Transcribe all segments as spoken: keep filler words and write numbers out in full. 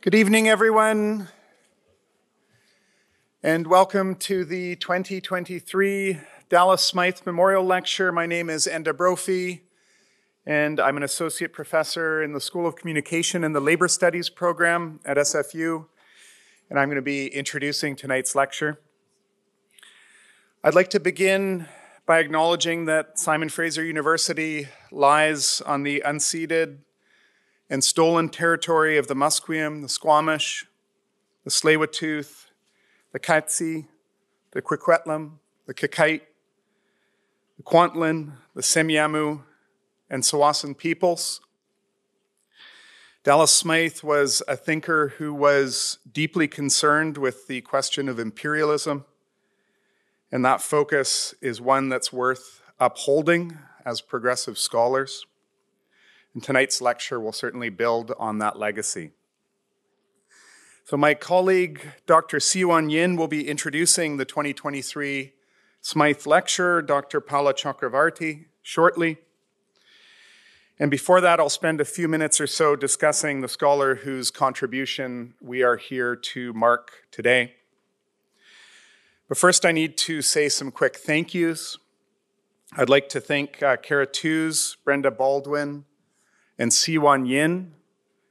Good evening, everyone, and welcome to the twenty twenty-three Dallas Smythe Memorial Lecture. My name is Enda Brophy, and I'm an associate professor in the School of Communication and the Labor Studies program at S F U, and I'm going to be introducing tonight's lecture. I'd like to begin by acknowledging that Simon Fraser University lies on the unceded and stolen territory of the Musqueam, the Squamish, the Tsleil-Waututh, the Katsi, the Kwikwetlem, the Kakite, the Kwantlen, the Semyamu, and Tsawasan peoples. Dallas Smythe was a thinker who was deeply concerned with the question of imperialism, and that focus is one that's worth upholding as progressive scholars. And tonight's lecture will certainly build on that legacy. So my colleague, Doctor Si-Yuan Yin, will be introducing the twenty twenty-three Smythe Lecture, Doctor Paula Chakravartty, shortly. And before that, I'll spend a few minutes or so discussing the scholar whose contribution we are here to mark today. But first, I need to say some quick thank yous. I'd like to thank uh, Kara Tooze, Brenda Baldwin, and Si-Yuan Yin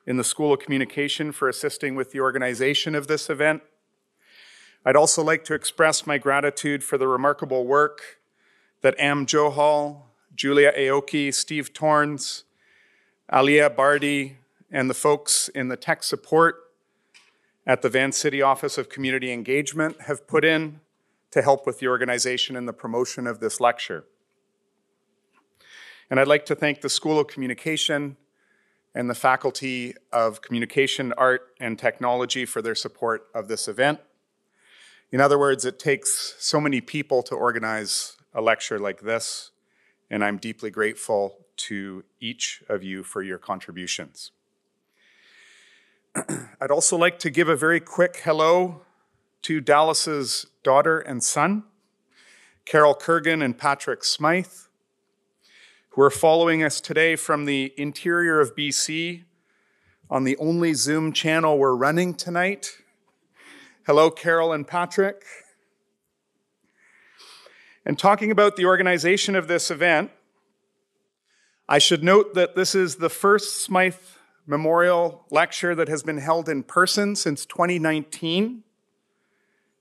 in the School of Communication for assisting with the organization of this event. I'd also like to express my gratitude for the remarkable work that Am Johal, Julia Aoki, Steve Torrens, Alia Bardi, and the folks in the tech support at the Van City Office of Community Engagement have put in to help with the organization and the promotion of this lecture. And I'd like to thank the School of Communication and the Faculty of Communication, Art, and Technology for their support of this event. In other words, it takes so many people to organize a lecture like this, and I'm deeply grateful to each of you for your contributions. I'd also like to give a very quick hello to Dallas's daughter and son, Carol Kurgan and Patrick Smythe, who are following us today from the interior of B C on the only Zoom channel we're running tonight. Hello, Carol and Patrick. And talking about the organization of this event, I should note that this is the first Smythe Memorial Lecture that has been held in person since twenty nineteen.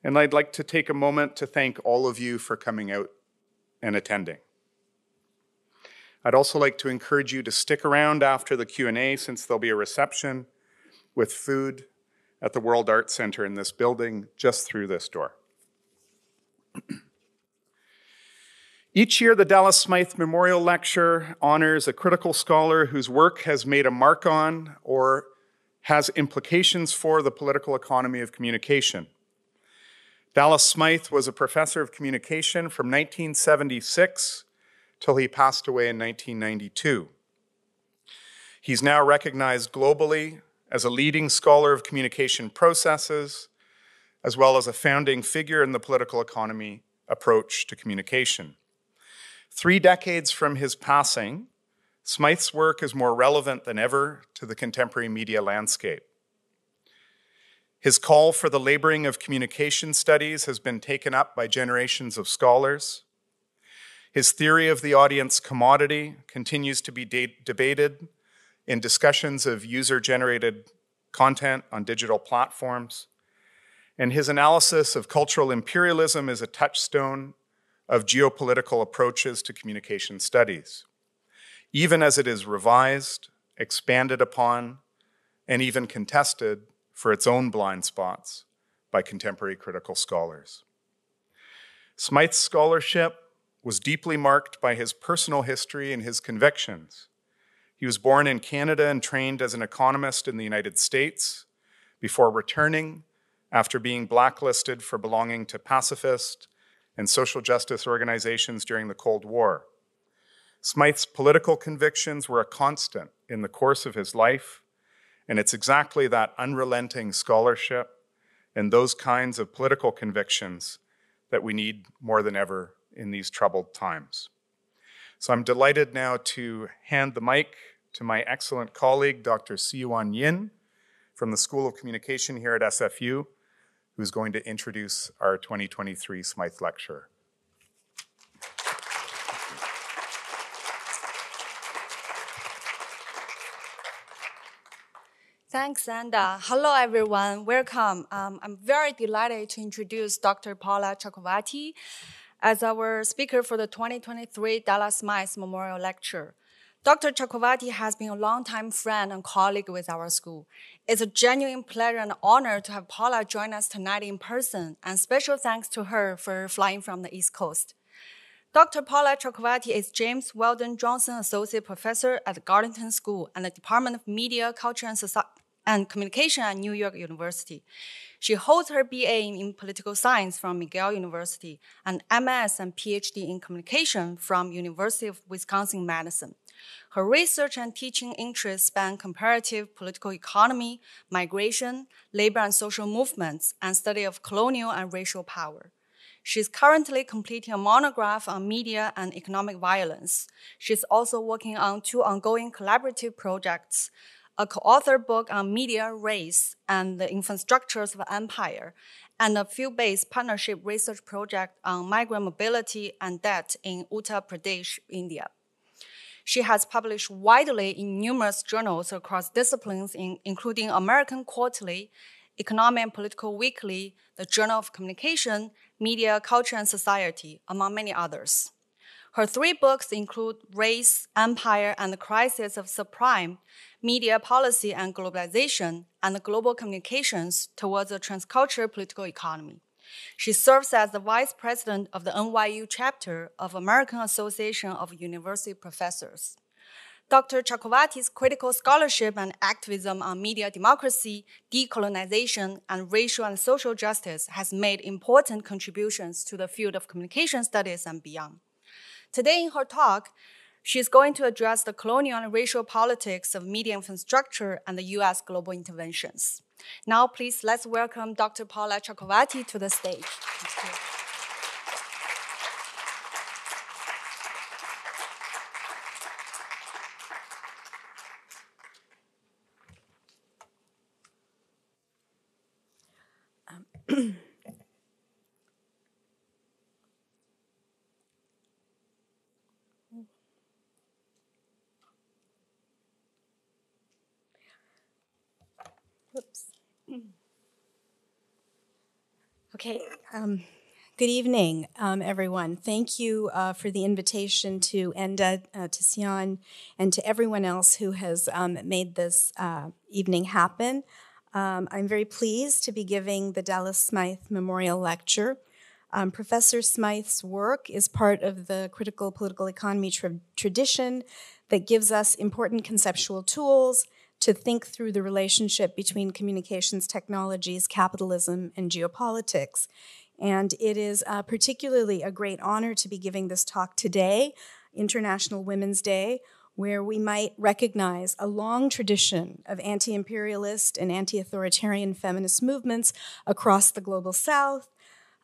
And I'd like to take a moment to thank all of you for coming out and attending. I'd also like to encourage you to stick around after the Q and A, since there'll be a reception with food at the World Arts Center in this building just through this door. Each year, the Dallas Smythe Memorial Lecture honors a critical scholar whose work has made a mark on or has implications for the political economy of communication. Dallas Smythe was a professor of communication from nineteen seventy-six till he passed away in nineteen ninety-two. He's now recognized globally as a leading scholar of communication processes, as well as a founding figure in the political economy approach to communication. Three decades from his passing, Smythe's work is more relevant than ever to the contemporary media landscape. His call for the laboring of communication studies has been taken up by generations of scholars. His theory of the audience commodity continues to be de- debated in discussions of user-generated content on digital platforms. And his analysis of cultural imperialism is a touchstone of geopolitical approaches to communication studies, even as it is revised, expanded upon, and even contested for its own blind spots by contemporary critical scholars. Smythe's scholarship was deeply marked by his personal history and his convictions. He was born in Canada and trained as an economist in the United States before returning after being blacklisted for belonging to pacifist and social justice organizations during the Cold War. Smythe's political convictions were a constant in the course of his life, and it's exactly that unrelenting scholarship and those kinds of political convictions that we need more than ever in these troubled times. So I'm delighted now to hand the mic to my excellent colleague, Doctor Si-Yuan Yin, from the School of Communication here at S F U, who's going to introduce our twenty twenty-three Smythe Lecture. Thanks, Enda. Hello, everyone. Welcome. Um, I'm very delighted to introduce Doctor Paula Chakravartty as our speaker for the twenty twenty-three Dallas Smythe Memorial Lecture. Doctor Chakravartty has been a longtime friend and colleague with our school. It's a genuine pleasure and honor to have Paula join us tonight in person, and special thanks to her for flying from the East Coast. Doctor Paula Chakravartty is James Weldon Johnson Associate Professor at the Gardenton School and the Department of Media, Culture, and Society and Communication at New York University. She holds her B A in Political Science from McGill University and M S and P H D in Communication from University of Wisconsin-Madison. Her research and teaching interests span comparative political economy, migration, labor and social movements, and study of colonial and racial power. She's currently completing a monograph on media and economic violence. She's also working on two ongoing collaborative projects, a co-author book on media, race, and the infrastructures of empire, and a field-based partnership research project on migrant mobility and debt in Uttar Pradesh, India. She has published widely in numerous journals across disciplines, in, including American Quarterly, Economic and Political Weekly, the Journal of Communication, Media, Culture, and Society, among many others. Her three books include Race, Empire, and the Crisis of Subprime, Media Policy and Globalization, and Global Communications Towards a Transcultural Political Economy. She serves as the Vice President of the N Y U Chapter of American Association of University Professors. Doctor Chakravartty's critical scholarship and activism on media democracy, decolonization, and racial and social justice has made important contributions to the field of communication studies and beyond. Today in her talk, she's going to address the colonial and racial politics of media infrastructure and the U S global interventions. Now, please, let's welcome Doctor Paula Chakravartty to the stage. Thank you. Okay, um, good evening, um, everyone. Thank you uh, for the invitation to Enda, uh, to Si-Yuan, and to everyone else who has um, made this uh, evening happen. Um, I'm very pleased to be giving the Dallas Smythe Memorial Lecture. Um, Professor Smythe's work is part of the critical political economy tra- tradition that gives us important conceptual tools to think through the relationship between communications technologies, capitalism, and geopolitics. And it is uh, particularly a great honor to be giving this talk today, International Women's Day, where we might recognize a long tradition of anti-imperialist and anti-authoritarian feminist movements across the global South.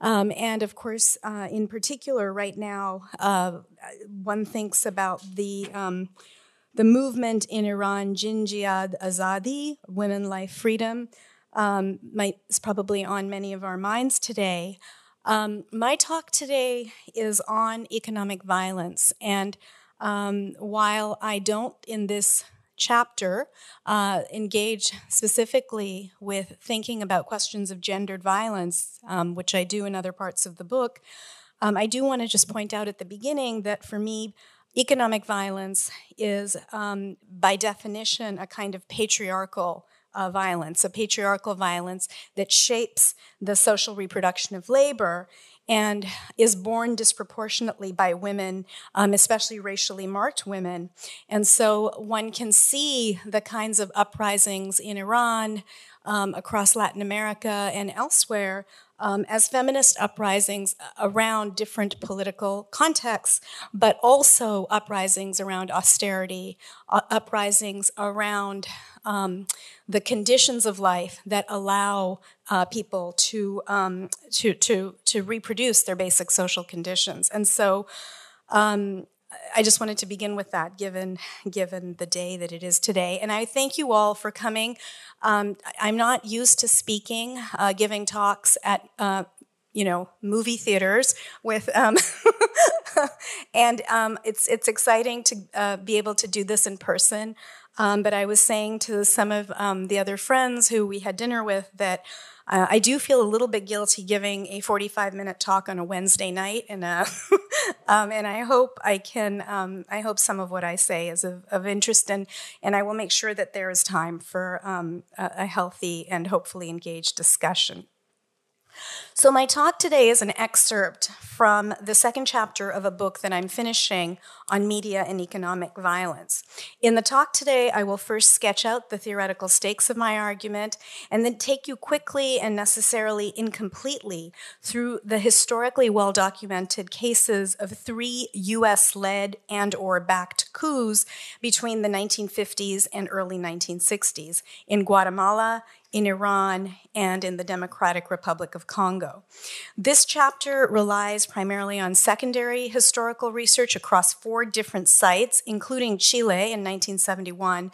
Um, and of course, uh, in particular right now, uh, one thinks about the um, The movement in Iran, Jinjihad Azadi, Women, Life, Freedom, um, might, is probably on many of our minds today. Um, my talk today is on economic violence. And um, while I don't in this chapter uh, engage specifically with thinking about questions of gendered violence, um, which I do in other parts of the book, um, I do want to just point out at the beginning that for me, economic violence is, um, by definition, a kind of patriarchal uh, violence, a patriarchal violence that shapes the social reproduction of labor and is borne disproportionately by women, um, especially racially marked women. And so one can see the kinds of uprisings in Iran, um, across Latin America and elsewhere, Um, as feminist uprisings around different political contexts, but also uprisings around austerity, uh, uprisings around um, the conditions of life that allow uh, people to, um, to, to, to reproduce their basic social conditions. And so um, I just wanted to begin with that, given given the day that it is today. And I thank you all for coming. Um, I'm not used to speaking, uh, giving talks at, uh, you know, movie theaters with, um, and um, it's it's exciting to uh, be able to do this in person. Um, but I was saying to some of um, the other friends who we had dinner with that uh, I do feel a little bit guilty giving a forty-five minute talk on a Wednesday night, and uh, um, and I hope I can. Um, I hope some of what I say is of, of interest, and and I will make sure that there is time for um, a, a healthy and hopefully engaged discussion. So my talk today is an excerpt from the second chapter of a book that I'm finishing on media and economic violence. In the talk today, I will first sketch out the theoretical stakes of my argument and then take you quickly and necessarily incompletely through the historically well-documented cases of three U S-led and or backed coups between the nineteen fifties and early nineteen sixties in Guatemala, in Iran, and in the Democratic Republic of Congo. This chapter relies primarily on secondary historical research across four different sites, including Chile in nineteen seventy-one.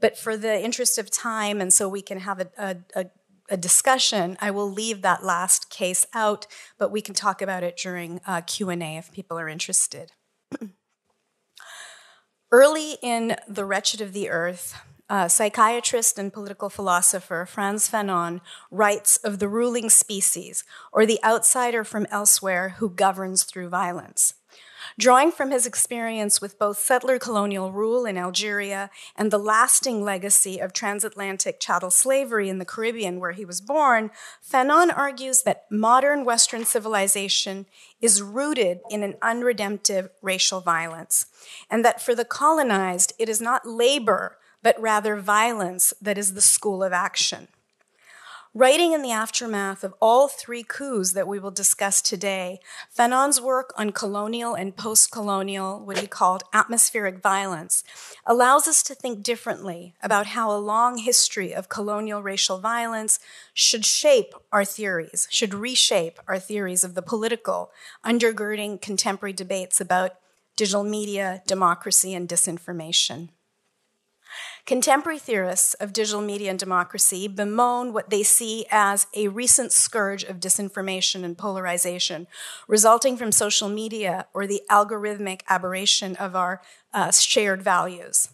But for the interest of time, and so we can have a, a, a, a discussion, I will leave that last case out, but we can talk about it during uh, Q and A if people are interested. Early in The Wretched of the Earth, Uh, psychiatrist and political philosopher Franz Fanon writes of the ruling species, or the outsider from elsewhere who governs through violence. Drawing from his experience with both settler colonial rule in Algeria and the lasting legacy of transatlantic chattel slavery in the Caribbean where he was born, Fanon argues that modern Western civilization is rooted in an unredemptive racial violence, and that for the colonized, it is not labor but rather violence that is the school of action. Writing in the aftermath of all three coups that we will discuss today, Fanon's work on colonial and post-colonial, what he called atmospheric violence, allows us to think differently about how a long history of colonial racial violence should shape our theories, should reshape our theories of the political, undergirding contemporary debates about digital media, democracy, and disinformation. Contemporary theorists of digital media and democracy bemoan what they see as a recent scourge of disinformation and polarization resulting from social media or the algorithmic aberration of our uh, shared values.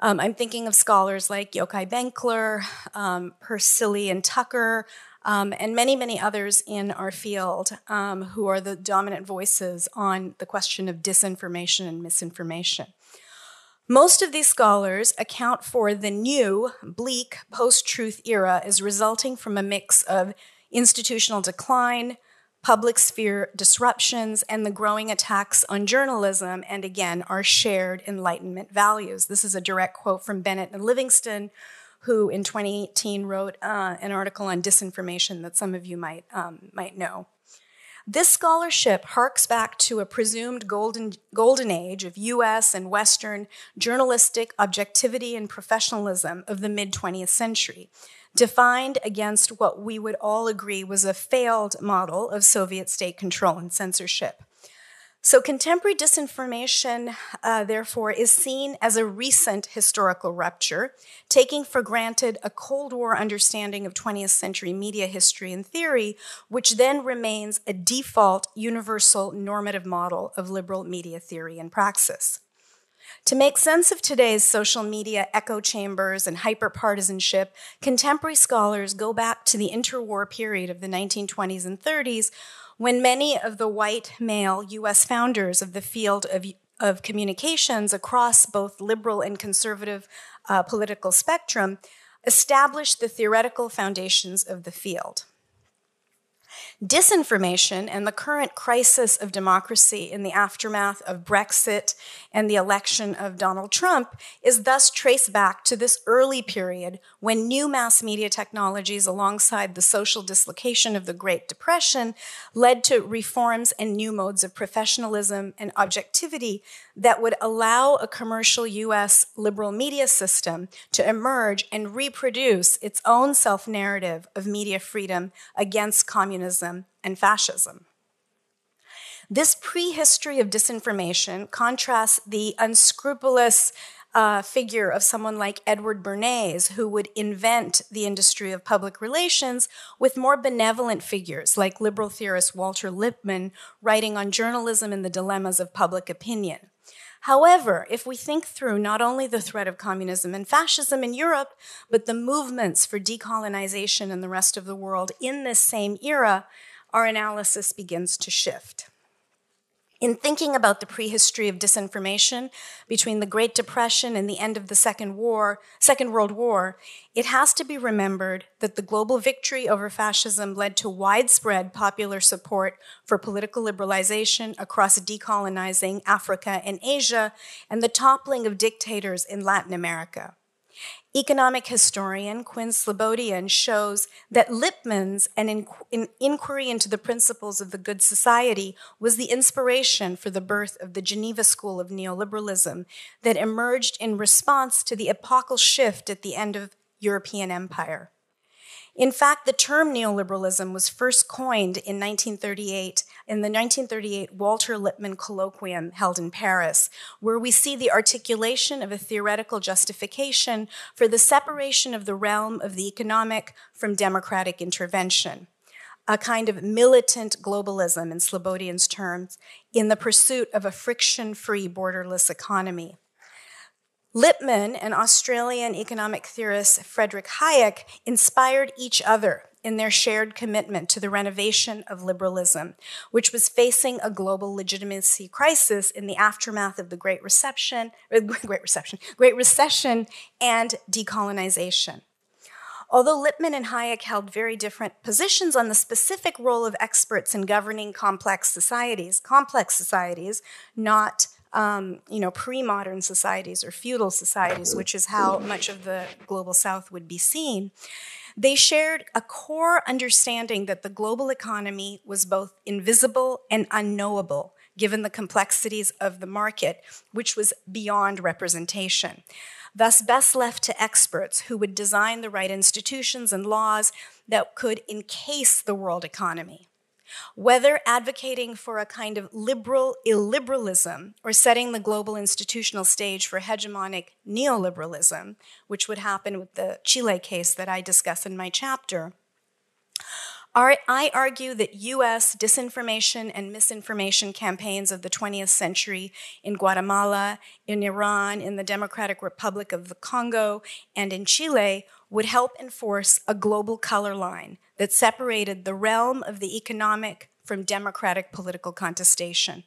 Um, I'm thinking of scholars like Yochai Benkler, um, Persily and Tucker, um, and many, many others in our field um, who are the dominant voices on the question of disinformation and misinformation. Most of these scholars account for the new, bleak post-truth era as resulting from a mix of institutional decline, public sphere disruptions, and the growing attacks on journalism and, again, our shared Enlightenment values. This is a direct quote from Bennett and Livingston, who in twenty eighteen wrote uh, an article on disinformation that some of you might, um, might know. This scholarship harks back to a presumed golden, golden age of U S and Western journalistic objectivity and professionalism of the mid-twentieth century, defined against what we would all agree was a failed model of Soviet state control and censorship. So contemporary disinformation, uh, therefore, is seen as a recent historical rupture, taking for granted a Cold War understanding of twentieth century media history and theory, which then remains a default universal normative model of liberal media theory and praxis. To make sense of today's social media echo chambers and hyperpartisanship, contemporary scholars go back to the interwar period of the nineteen twenties and thirties, when many of the white male U S founders of the field of, of communications across both liberal and conservative uh, political spectrum established the theoretical foundations of the field. Disinformation and the current crisis of democracy in the aftermath of Brexit and the election of Donald Trump is thus traced back to this early period when new mass media technologies alongside the social dislocation of the Great Depression led to reforms and new modes of professionalism and objectivity that would allow a commercial U S liberal media system to emerge and reproduce its own self-narrative of media freedom against communism and fascism. This prehistory of disinformation contrasts the unscrupulous uh, figure of someone like Edward Bernays, who would invent the industry of public relations, with more benevolent figures like liberal theorist Walter Lippmann writing on journalism and the dilemmas of public opinion. However, if we think through not only the threat of communism and fascism in Europe, but the movements for decolonization in the rest of the world in this same era, our analysis begins to shift. In thinking about the prehistory of disinformation between the Great Depression and the end of the Second War, Second World War, it has to be remembered that the global victory over fascism led to widespread popular support for political liberalization across decolonizing Africa and Asia, and the toppling of dictators in Latin America. Economic historian Quinn Slobodian shows that Lippmann's an inquiry into the principles of the good society was the inspiration for the birth of the Geneva School of neoliberalism that emerged in response to the epochal shift at the end of European empire. In fact, the term neoliberalism was first coined in nineteen thirty-eight in the nineteen thirty-eight Walter Lippmann colloquium held in Paris, where we see the articulation of a theoretical justification for the separation of the realm of the economic from democratic intervention, a kind of militant globalism in Slobodian's terms, in the pursuit of a friction-free borderless economy. Lippmann and Australian economic theorist Frederick Hayek inspired each other in their shared commitment to the renovation of liberalism, which was facing a global legitimacy crisis in the aftermath of the Great Reception, Great Reception, Great Recession and decolonization. Although Lippmann and Hayek held very different positions on the specific role of experts in governing complex societies, complex societies, not Um, you know, pre-modern societies or feudal societies, which is how much of the global South would be seen, they shared a core understanding that the global economy was both invisible and unknowable, given the complexities of the market, which was beyond representation. Thus, best left to experts who would design the right institutions and laws that could encase the world economy. Whether advocating for a kind of liberal illiberalism or setting the global institutional stage for hegemonic neoliberalism, which would happen with the Chile case that I discuss in my chapter, I argue that U S disinformation and misinformation campaigns of the twentieth century in Guatemala, in Iran, in the Democratic Republic of the Congo, and in Chile would help enforce a global color line that separated the realm of the economic from democratic political contestation.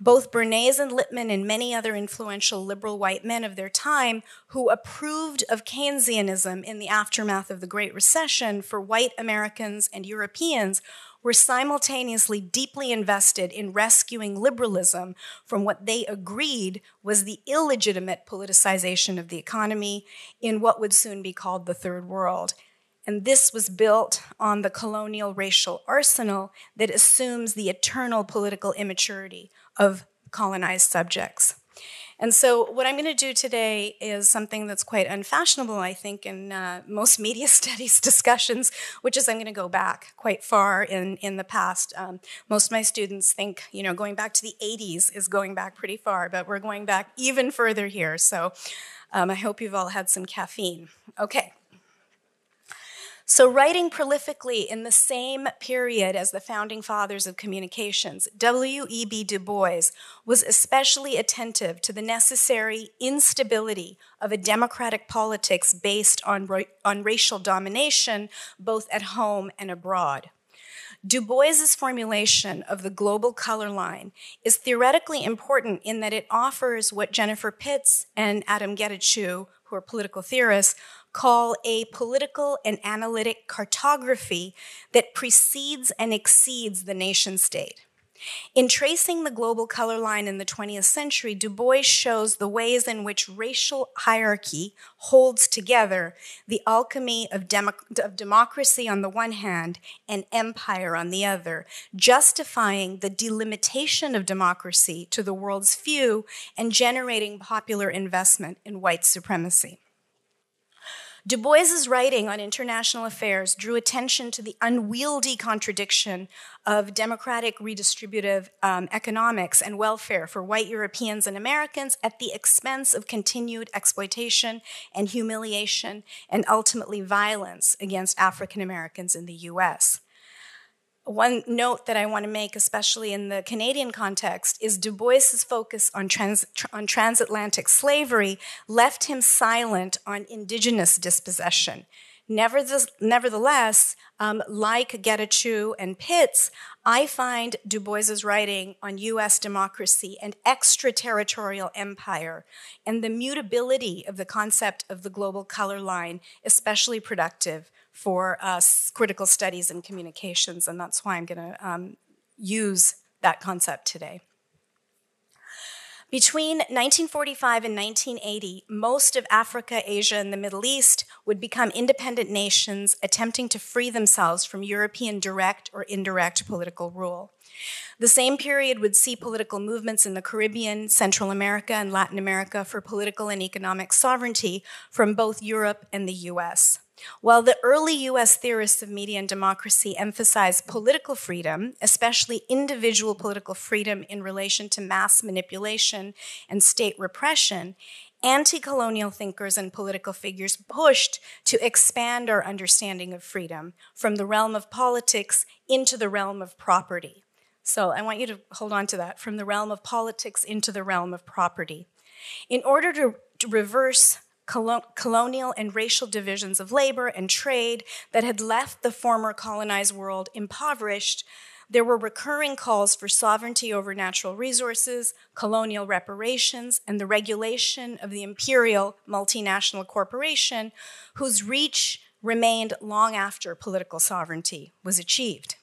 Both Bernays and Lippmann and many other influential liberal white men of their time who approved of Keynesianism in the aftermath of the Great Recession for white Americans and Europeans were simultaneously deeply invested in rescuing liberalism from what they agreed was the illegitimate politicization of the economy in what would soon be called the Third World. And this was built on the colonial racial arsenal that assumes the eternal political immaturity of colonized subjects. And so what I'm going to do today is something that's quite unfashionable, I think, in uh, most media studies discussions, which is I'm going to go back quite far in, in the past. Um, most of my students think, you know, going back to the eighties is going back pretty far, but we're going back even further here. So um, I hope you've all had some caffeine. Okay. So writing prolifically in the same period as the founding fathers of communications, W E B Du Bois was especially attentive to the necessary instability of a democratic politics based on, on racial domination, both at home and abroad. Du Bois's formulation of the global color line is theoretically important in that it offers what Jennifer Pitts and Adam Getachew, who are political theorists, call a political and analytic cartography that precedes and exceeds the nation state. In tracing the global color line in the twentieth century, Du Bois shows the ways in which racial hierarchy holds together the alchemy of, democ of democracy on the one hand and empire on the other, justifying the delimitation of democracy to the world's few and generating popular investment in white supremacy. Du Bois's writing on international affairs drew attention to the unwieldy contradiction of democratic redistributive um, economics and welfare for white Europeans and Americans at the expense of continued exploitation and humiliation and ultimately violence against African Americans in the U S One note that I want to make, especially in the Canadian context, is Du Bois's focus on, trans, tr on transatlantic slavery left him silent on indigenous dispossession. Nevertheless, nevertheless um, like Getachew and Pitts, I find Du Bois's writing on U S democracy and extraterritorial empire and the mutability of the concept of the global color line especially productive for uh, critical studies and communications, and that's why I'm going to um, use that concept today. Between nineteen forty-five and nineteen eighty, most of Africa, Asia, and the Middle East would become independent nations attempting to free themselves from European direct or indirect political rule. The same period would see political movements in the Caribbean, Central America, and Latin America for political and economic sovereignty from both Europe and the U S While the early U S theorists of media and democracy emphasized political freedom, especially individual political freedom in relation to mass manipulation and state repression, anti-colonial thinkers and political figures pushed to expand our understanding of freedom from the realm of politics into the realm of property. So I want you to hold on to that, from the realm of politics into the realm of property. In order to, to reverse colonial and racial divisions of labor and trade that had left the former colonized world impoverished, there were recurring calls for sovereignty over natural resources, colonial reparations, and the regulation of the imperial multinational corporation, whose reach remained long after political sovereignty was achieved.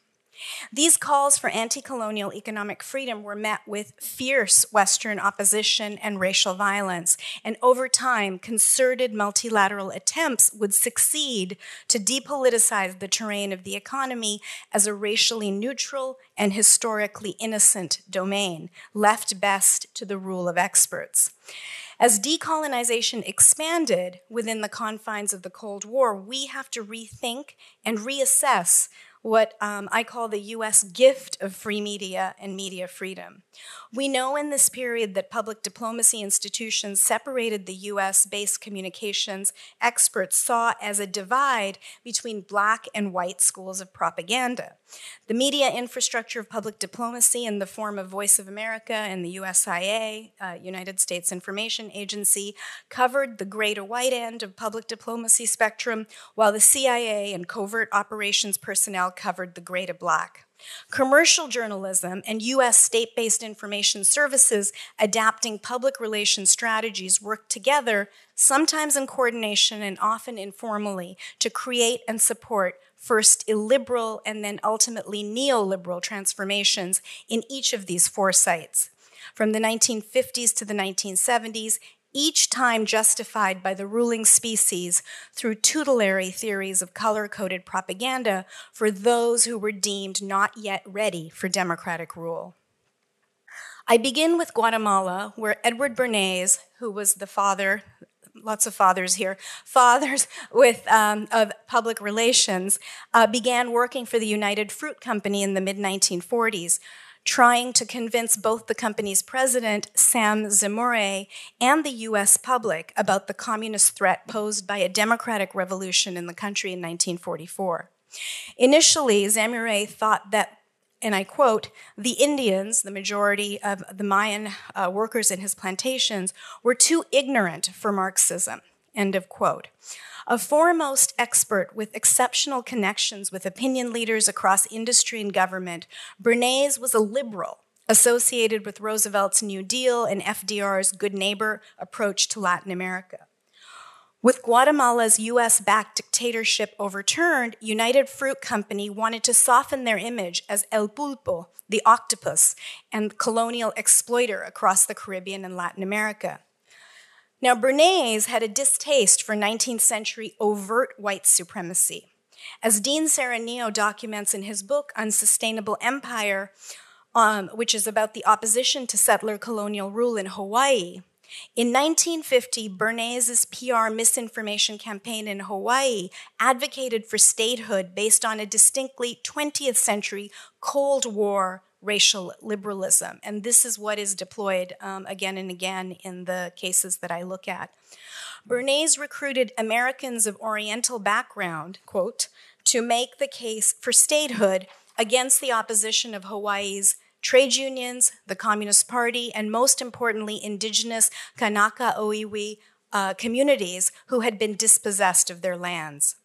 These calls for anti-colonial economic freedom were met with fierce Western opposition and racial violence, and over time, concerted multilateral attempts would succeed to depoliticize the terrain of the economy as a racially neutral and historically innocent domain, left best to the rule of experts. As decolonization expanded within the confines of the Cold War, we have to rethink and reassess what um, I call the U S gift of free media and media freedom. We know in this period that public diplomacy institutions separated the U S-based communications experts saw as a divide between black and white schools of propaganda. The media infrastructure of public diplomacy in the form of Voice of America and the U S I A, uh, United States Information Agency, covered the gray to white end of public diplomacy spectrum, while the C I A and covert operations personnel covered the gray to black. Commercial journalism and U S state-based information services adapting public relations strategies worked together, sometimes in coordination and often informally, to create and support first illiberal and then ultimately neoliberal transformations in each of these four sites. From the nineteen fifties to the nineteen seventies, each time justified by the ruling species through tutelary theories of color-coded propaganda for those who were deemed not yet ready for democratic rule. I begin with Guatemala, where Edward Bernays, who was the father, lots of fathers here, fathers with, um, of public relations, uh, began working for the United Fruit Company in the mid nineteen forties. Trying to convince both the company's president, Sam Zamuray, and the U S public about the communist threat posed by a democratic revolution in the country in nineteen forty-four. Initially, Zamuray thought that, and I quote, the Indians, the majority of the Mayan uh, workers in his plantations, were too ignorant for Marxism, end of quote. A foremost expert with exceptional connections with opinion leaders across industry and government, Bernays was a liberal associated with Roosevelt's New Deal and F D R's Good Neighbor approach to Latin America. With Guatemala's U S-backed dictatorship overturned, United Fruit Company wanted to soften their image as El Pulpo, the octopus, and colonial exploiter across the Caribbean and Latin America. Now, Bernays had a distaste for nineteenth century overt white supremacy. As Dean Serenillo documents in his book, Unsustainable Empire, um, which is about the opposition to settler colonial rule in Hawaii, In nineteen fifty, Bernays' P R misinformation campaign in Hawaii advocated for statehood based on a distinctly twentieth century Cold War racial liberalism. And this is what is deployed um, again and again in the cases that I look at. Bernays recruited Americans of Oriental background, quote, to make the case for statehood against the opposition of Hawaii's trade unions, the Communist Party, and most importantly, indigenous Kanaka Oiwi uh, communities who had been dispossessed of their lands.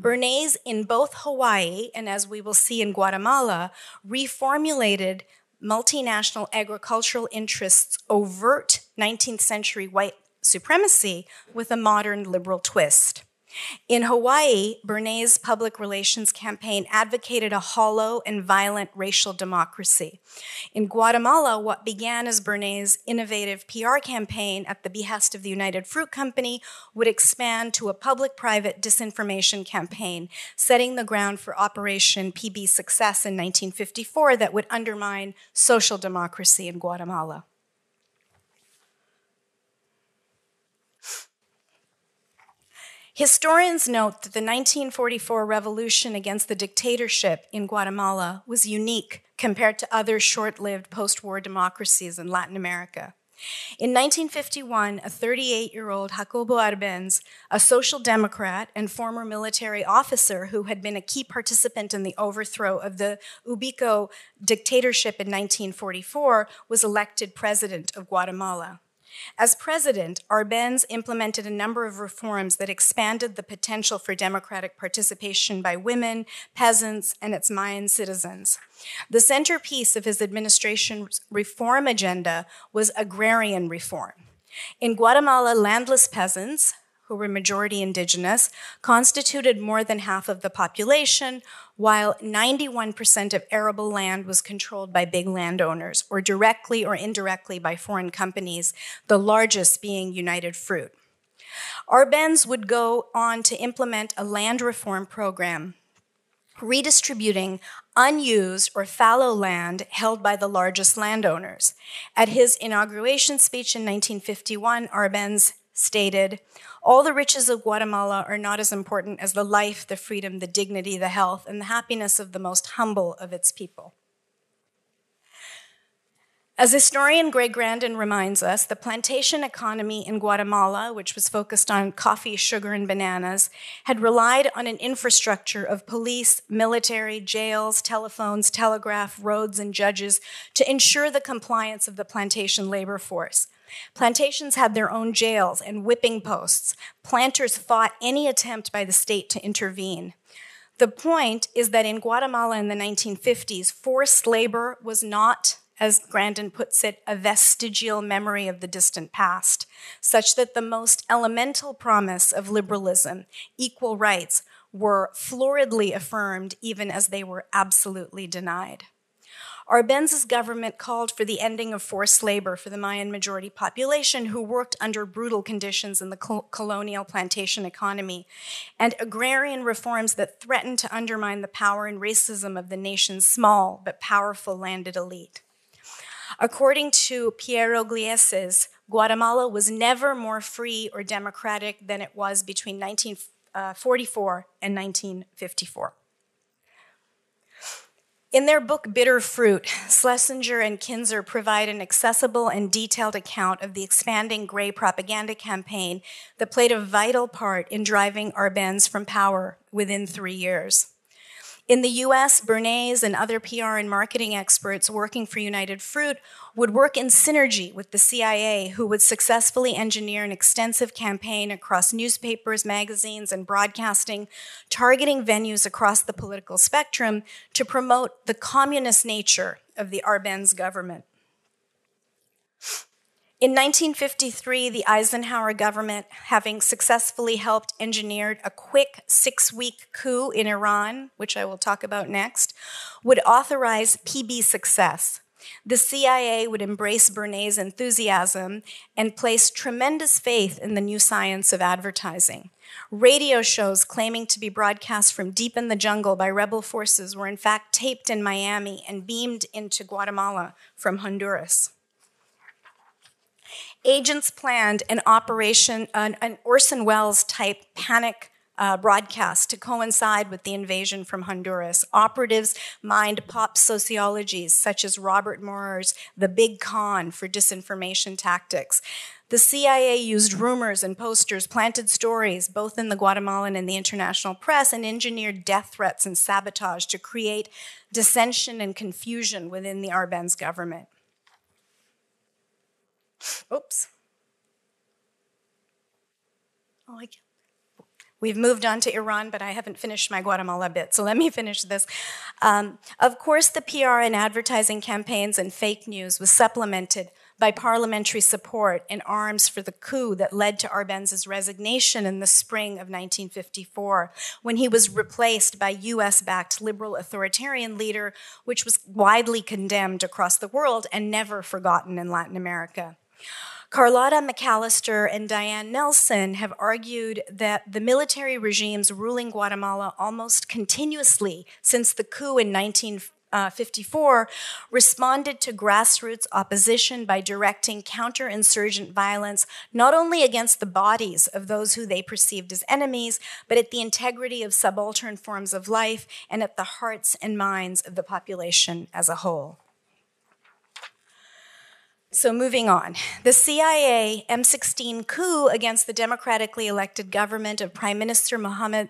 Bernays, in both Hawaii and as we will see in Guatemala, reformulated multinational agricultural interests' overt nineteenth century white supremacy with a modern liberal twist. In Hawaii, Bernays' public relations campaign advocated a hollow and violent racial democracy. In Guatemala, what began as Bernays' innovative P R campaign at the behest of the United Fruit Company would expand to a public-private disinformation campaign, setting the ground for Operation P B Success in nineteen fifty-four that would undermine social democracy in Guatemala. Historians note that the nineteen forty-four revolution against the dictatorship in Guatemala was unique compared to other short-lived post-war democracies in Latin America. In nineteen fifty-one, a thirty-eight-year-old Jacobo Árbenz, a social democrat and former military officer who had been a key participant in the overthrow of the Ubico dictatorship in nineteen forty-four, was elected president of Guatemala. As president, Árbenz implemented a number of reforms that expanded the potential for democratic participation by women, peasants, and its Mayan citizens. The centerpiece of his administration's reform agenda was agrarian reform. In Guatemala, landless peasants, who were majority indigenous, constituted more than half of the population, while ninety-one percent of arable land was controlled by big landowners, or directly or indirectly by foreign companies, the largest being United Fruit. Árbenz would go on to implement a land reform program, redistributing unused or fallow land held by the largest landowners. At his inauguration speech in nineteen fifty-one, Árbenz stated, "All the riches of Guatemala are not as important as the life, the freedom, the dignity, the health, and the happiness of the most humble of its people." As historian Greg Grandin reminds us, the plantation economy in Guatemala, which was focused on coffee, sugar, and bananas, had relied on an infrastructure of police, military, jails, telephones, telegraph, roads, and judges to ensure the compliance of the plantation labor force. Plantations had their own jails and whipping posts. Planters fought any attempt by the state to intervene. The point is that in Guatemala in the nineteen fifties, forced labor was not, as Grandin puts it, a vestigial memory of the distant past, such that the most elemental promise of liberalism, equal rights, were floridly affirmed even as they were absolutely denied. Árbenz's government called for the ending of forced labor for the Mayan majority population who worked under brutal conditions in the colonial plantation economy, and agrarian reforms that threatened to undermine the power and racism of the nation's small but powerful landed elite. According to Piero Glieses, Guatemala was never more free or democratic than it was between nineteen forty-four and nineteen fifty-four. In their book, Bitter Fruit, Schlesinger and Kinzer provide an accessible and detailed account of the expanding gray propaganda campaign that played a vital part in driving Árbenz from power within three years. In the U S, Bernays and other P R and marketing experts working for United Fruit would work in synergy with the C I A, who would successfully engineer an extensive campaign across newspapers, magazines, and broadcasting, targeting venues across the political spectrum to promote the communist nature of the Árbenz government. In nineteen fifty-three, the Eisenhower government, having successfully helped engineer a quick six-week coup in Iran, which I will talk about next, would authorize P B Success. The C I A would embrace Bernays' enthusiasm and place tremendous faith in the new science of advertising. Radio shows claiming to be broadcast from deep in the jungle by rebel forces were in fact taped in Miami and beamed into Guatemala from Honduras. agents planned an operation, an, an Orson Welles-type panic Uh, broadcast to coincide with the invasion from Honduras. Operatives mined pop sociologies such as Robert Moore's The Big Con for disinformation tactics. The C I A used rumors and posters, planted stories, both in the Guatemalan and the international press, and engineered death threats and sabotage to create dissension and confusion within the Árbenz government. Oops. Oh, I can't. We've moved on to Iran, but I haven't finished my Guatemala bit, so let me finish this. Um, of course, the P R and advertising campaigns and fake news was supplemented by parliamentary support and arms for the coup that led to Árbenz's resignation in the spring of nineteen fifty-four, when he was replaced by U S-backed liberal authoritarian leader, which was widely condemned across the world and never forgotten in Latin America. Carlotta McAllister and Diane Nelson have argued that the military regimes ruling Guatemala almost continuously since the coup in nineteen fifty-four responded to grassroots opposition by directing counterinsurgent violence not only against the bodies of those who they perceived as enemies, but at the integrity of subaltern forms of life and at the hearts and minds of the population as a whole. So moving on, the C I A M sixteen coup against the democratically elected government of Prime Minister Mohammad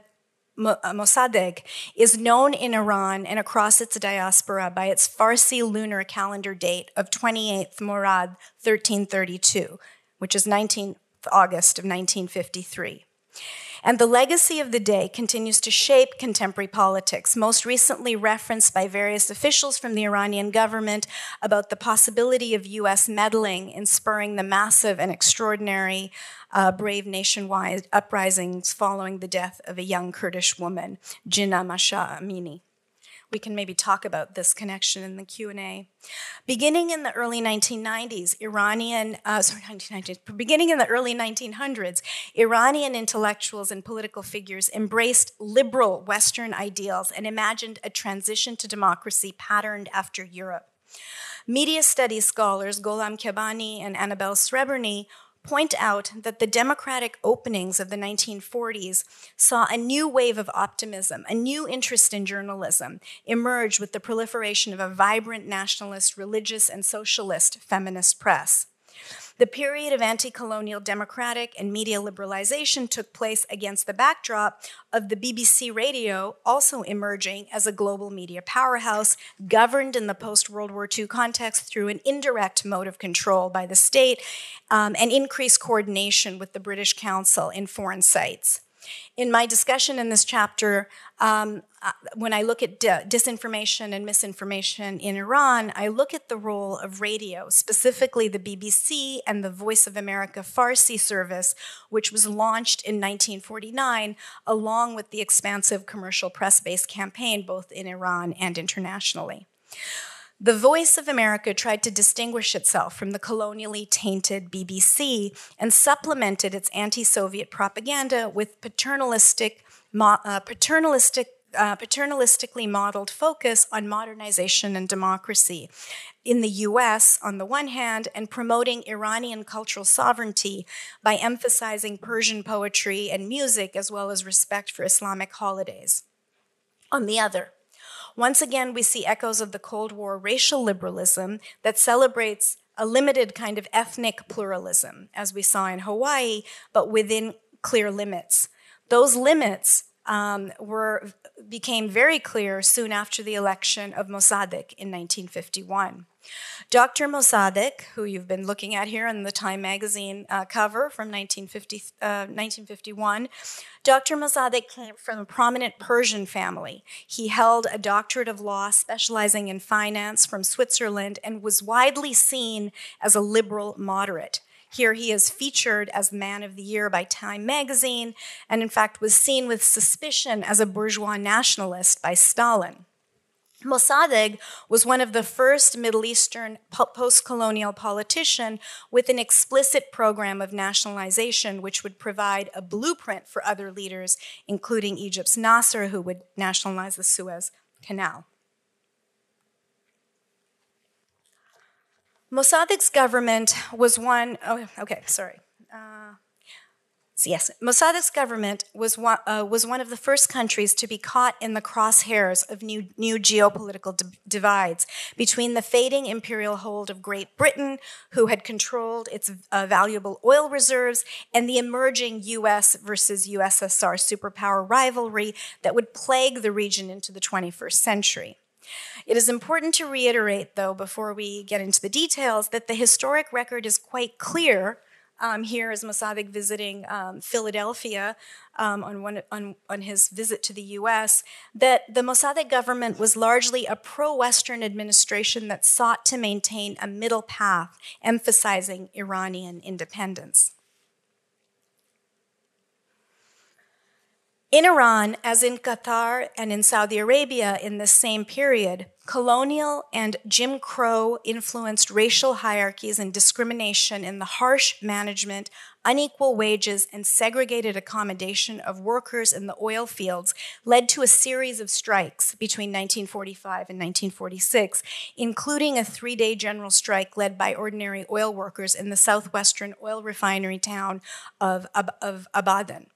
Mossadegh is known in Iran and across its diaspora by its Farsi lunar calendar date of twenty-eighth Mordad thirteen thirty-two, which is nineteenth August of nineteen fifty-three. And the legacy of the day continues to shape contemporary politics, most recently referenced by various officials from the Iranian government about the possibility of U S meddling in spurring the massive and extraordinary uh, brave nationwide uprisings following the death of a young Kurdish woman, Jinnah Mahsa Amini. We can maybe talk about this connection in the Q and A. Beginning in the early nineteen nineties, Iranian, uh, sorry, nineteen nineties, beginning in the early nineteen hundreds, Iranian intellectuals and political figures embraced liberal Western ideals and imagined a transition to democracy patterned after Europe. Media studies scholars Gholam Kebani and Annabel Srebrny point out that the democratic openings of the nineteen forties saw a new wave of optimism, a new interest in journalism emerge with the proliferation of a vibrant nationalist, religious, and socialist feminist press. The period of anti-colonial democratic and media liberalization took place against the backdrop of the B B C radio also emerging as a global media powerhouse, governed in the post-World War Two context through an indirect mode of control by the state um, and increased coordination with the British Council in foreign sites. In my discussion in this chapter, um, when I look at disinformation and misinformation in Iran, I look at the role of radio, specifically the B B C and the Voice of America Farsi service, which was launched in nineteen forty-nine, along with the expansive commercial press-based campaign, both in Iran and internationally. The Voice of America tried to distinguish itself from the colonially tainted B B C and supplemented its anti-Soviet propaganda with paternalistic, uh, paternalistic, uh, paternalistically modeled focus on modernization and democracy in the U S on the one hand, and promoting Iranian cultural sovereignty by emphasizing Persian poetry and music, as well as respect for Islamic holidays on the other. Once again, we see echoes of the Cold War racial liberalism that celebrates a limited kind of ethnic pluralism, as we saw in Hawaii, but within clear limits. Those limits um, were, became very clear soon after the election of Mossadegh in nineteen fifty-one. Doctor Mossadegh, who you've been looking at here on the Time magazine uh, cover from nineteen fifty, uh, nineteen fifty-one, Doctor Mossadegh came from a prominent Persian family. He held a doctorate of law specializing in finance from Switzerland and was widely seen as a liberal moderate. Here he is featured as Man of the Year by Time magazine and in fact was seen with suspicion as a bourgeois nationalist by Stalin. Mossadegh was one of the first Middle Eastern post-colonial politician with an explicit program of nationalization, which would provide a blueprint for other leaders, including Egypt's Nasser, who would nationalize the Suez Canal. Mossadegh's government was one, oh, okay, sorry. Uh, yes, Mossadegh's government was one, uh, was one of the first countries to be caught in the crosshairs of new, new geopolitical d divides between the fading imperial hold of Great Britain, who had controlled its uh, valuable oil reserves, and the emerging U S versus U S S R superpower rivalry that would plague the region into the twenty-first century. It is important to reiterate, though, before we get into the details, that the historic record is quite clear. Um, here is Mossadegh visiting um, Philadelphia um, on, one, on, on his visit to the U S, that the Mossadegh government was largely a pro-Western administration that sought to maintain a middle path, emphasizing Iranian independence. In Iran, as in Qatar and in Saudi Arabia in this same period, colonial and Jim Crow influenced racial hierarchies and discrimination in the harsh management, unequal wages, and segregated accommodation of workers in the oil fields led to a series of strikes between nineteen forty-five and nineteen forty-six, including a three-day general strike led by ordinary oil workers in the southwestern oil refinery town of, of, of Abadan.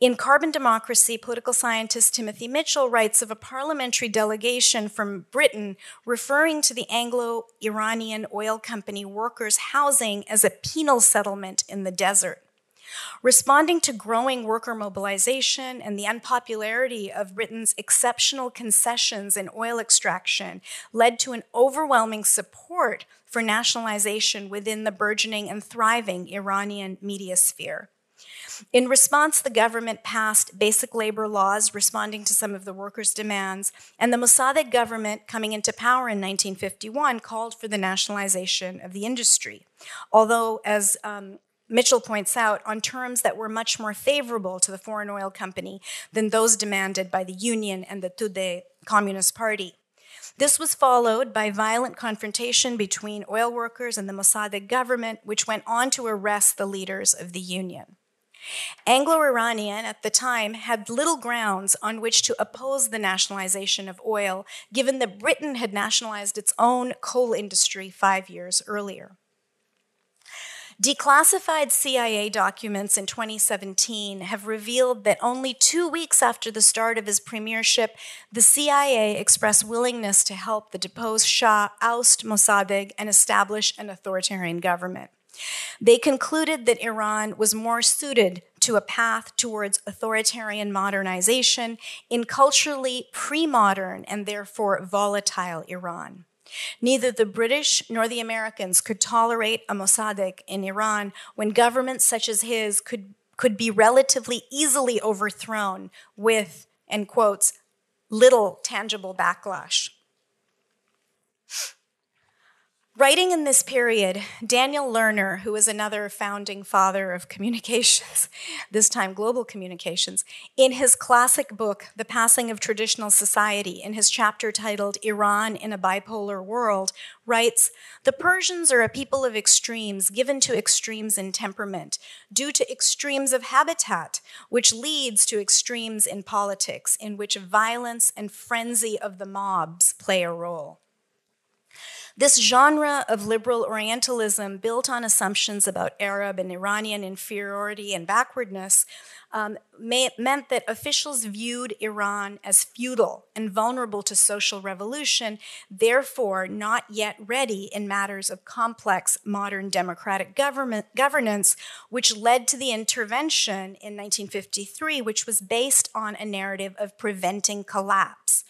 In Carbon Democracy, political scientist Timothy Mitchell writes of a parliamentary delegation from Britain referring to the Anglo-Iranian oil company workers' housing as a penal settlement in the desert. Responding to growing worker mobilization and the unpopularity of Britain's exceptional concessions in oil extraction led to an overwhelming support for nationalization within the burgeoning and thriving Iranian media sphere. In response, the government passed basic labor laws responding to some of the workers' demands, and the Mossadegh government, coming into power in nineteen fifty-one, called for the nationalization of the industry, although, as um, Mitchell points out, on terms that were much more favorable to the foreign oil company than those demanded by the Union and the Tudeh Communist Party. This was followed by violent confrontation between oil workers and the Mossadegh government, which went on to arrest the leaders of the Union. Anglo-Iranian, at the time, had little grounds on which to oppose the nationalization of oil, given that Britain had nationalized its own coal industry five years earlier. Declassified C I A documents in twenty seventeen have revealed that only two weeks after the start of his premiership, the C I A expressed willingness to help the deposed Shah oust Mossadegh and establish an authoritarian government. They concluded that Iran was more suited to a path towards authoritarian modernization in culturally pre-modern and therefore volatile Iran. Neither the British nor the Americans could tolerate a Mossadegh in Iran when governments such as his could, could be relatively easily overthrown with, and quotes, little tangible backlash. Writing in this period, Daniel Lerner, who is another founding father of communications, this time global communications, in his classic book, The Passing of Traditional Society, in his chapter titled Iran in a Bipolar World, writes, "The Persians are a people of extremes, given to extremes in temperament, due to extremes of habitat, which leads to extremes in politics, in which violence and frenzy of the mobs play a role." This genre of liberal Orientalism, built on assumptions about Arab and Iranian inferiority and backwardness, um, may, meant that officials viewed Iran as feudal and vulnerable to social revolution, therefore not yet ready in matters of complex modern democratic government, governance, which led to the intervention in nineteen fifty-three, which was based on a narrative of preventing collapse.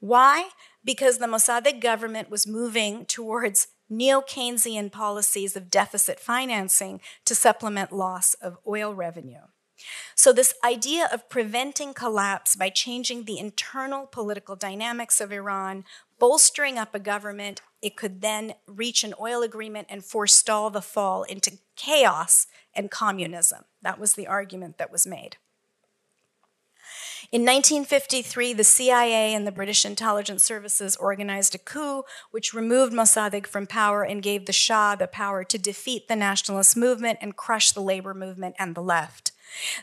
Why? Because the Mossadegh government was moving towards neo-Keynesian policies of deficit financing to supplement loss of oil revenue. So this idea of preventing collapse by changing the internal political dynamics of Iran, bolstering up a government, it could then reach an oil agreement and forestall the fall into chaos and communism. That was the argument that was made. In nineteen fifty-three, the C I A and the British intelligence services organized a coup which removed Mossadegh from power and gave the Shah the power to defeat the nationalist movement and crush the labor movement and the left.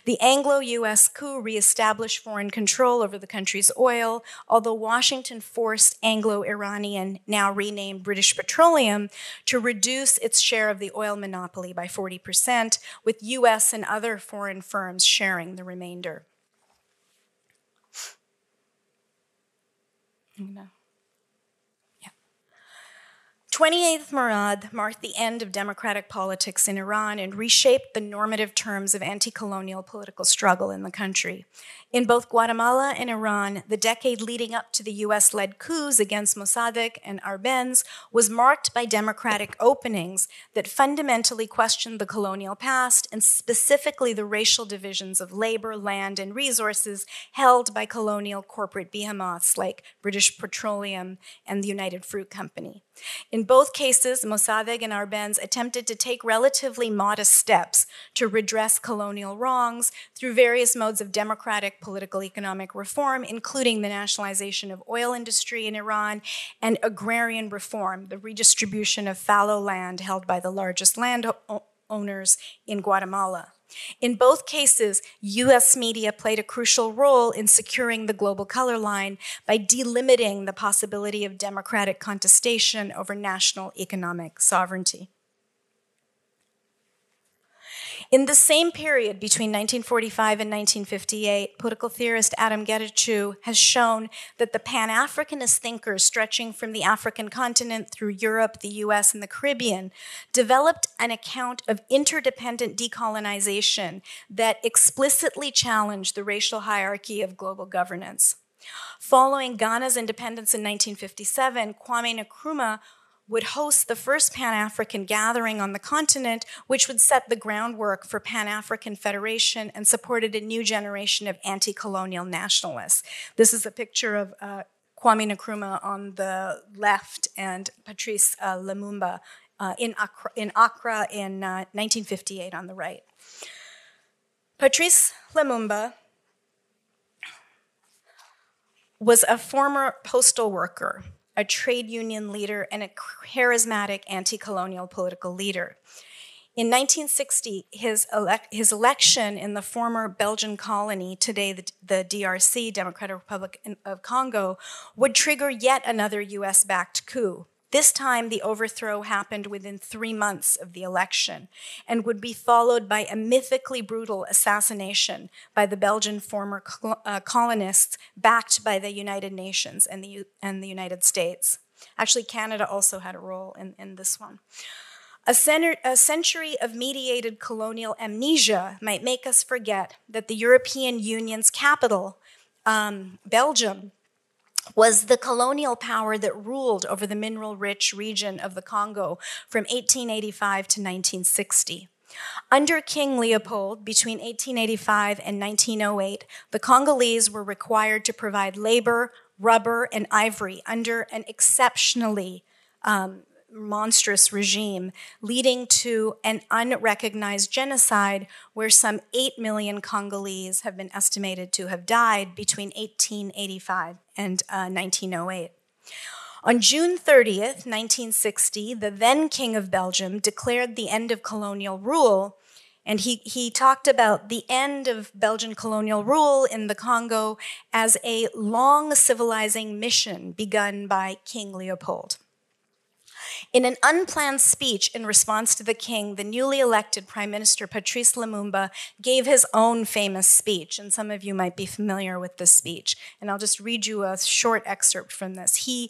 The Anglo-U S coup reestablished foreign control over the country's oil, although Washington forced Anglo-Iranian, now renamed British Petroleum, to reduce its share of the oil monopoly by forty percent, with U S and other foreign firms sharing the remainder. No. twenty-eighth Mordad marked the end of democratic politics in Iran and reshaped the normative terms of anti-colonial political struggle in the country. In both Guatemala and Iran, the decade leading up to the U S-led coups against Mossadegh and Árbenz was marked by democratic openings that fundamentally questioned the colonial past and specifically the racial divisions of labor, land, and resources held by colonial corporate behemoths like British Petroleum and the United Fruit Company. In both cases, Mossadegh and Árbenz attempted to take relatively modest steps to redress colonial wrongs through various modes of democratic political economic reform, including the nationalization of oil industry in Iran and agrarian reform, the redistribution of fallow land held by the largest landowners in Guatemala. In both cases, U S media played a crucial role in securing the global color line by delimiting the possibility of democratic contestation over national economic sovereignty. In the same period between nineteen forty-five and nineteen fifty-eight, political theorist Adam Getachew has shown that the Pan-Africanist thinkers stretching from the African continent through Europe, the U S, and the Caribbean developed an account of interdependent decolonization that explicitly challenged the racial hierarchy of global governance. Following Ghana's independence in nineteen fifty-seven, Kwame Nkrumah would host the first Pan-African gathering on the continent, which would set the groundwork for Pan-African federation and supported a new generation of anti-colonial nationalists. This is a picture of uh, Kwame Nkrumah on the left and Patrice uh, Lumumba uh, in Accra in, Accra in uh, nineteen fifty-eight on the right. Patrice Lumumba was a former postal worker, a trade union leader, and a charismatic anti-colonial political leader. In nineteen sixty, his, ele his election in the former Belgian colony, today the, the D R C, Democratic Republic of Congo, would trigger yet another U S-backed coup. This time, the overthrow happened within three months of the election and would be followed by a mythically brutal assassination by the Belgian former col uh, colonists backed by the United Nations and the, U and the United States. Actually, Canada also had a role in, in this one. A, center, a century of mediated colonial amnesia might make us forget that the European Union's capital, um, Belgium, was the colonial power that ruled over the mineral-rich region of the Congo from eighteen eighty-five to nineteen sixty. Under King Leopold, between eighteen eighty-five and nineteen oh eight, the Congolese were required to provide labor, rubber, and ivory under an exceptionally um, monstrous regime, leading to an unrecognized genocide where some eight million Congolese have been estimated to have died between eighteen eighty-five and uh, nineteen oh eight. On June thirtieth, nineteen sixty, the then King of Belgium declared the end of colonial rule, and he, he talked about the end of Belgian colonial rule in the Congo as a long civilizing mission begun by King Leopold. In an unplanned speech in response to the king, the newly elected Prime Minister Patrice Lumumba gave his own famous speech, and some of you might be familiar with this speech. And I'll just read you a short excerpt from this. He,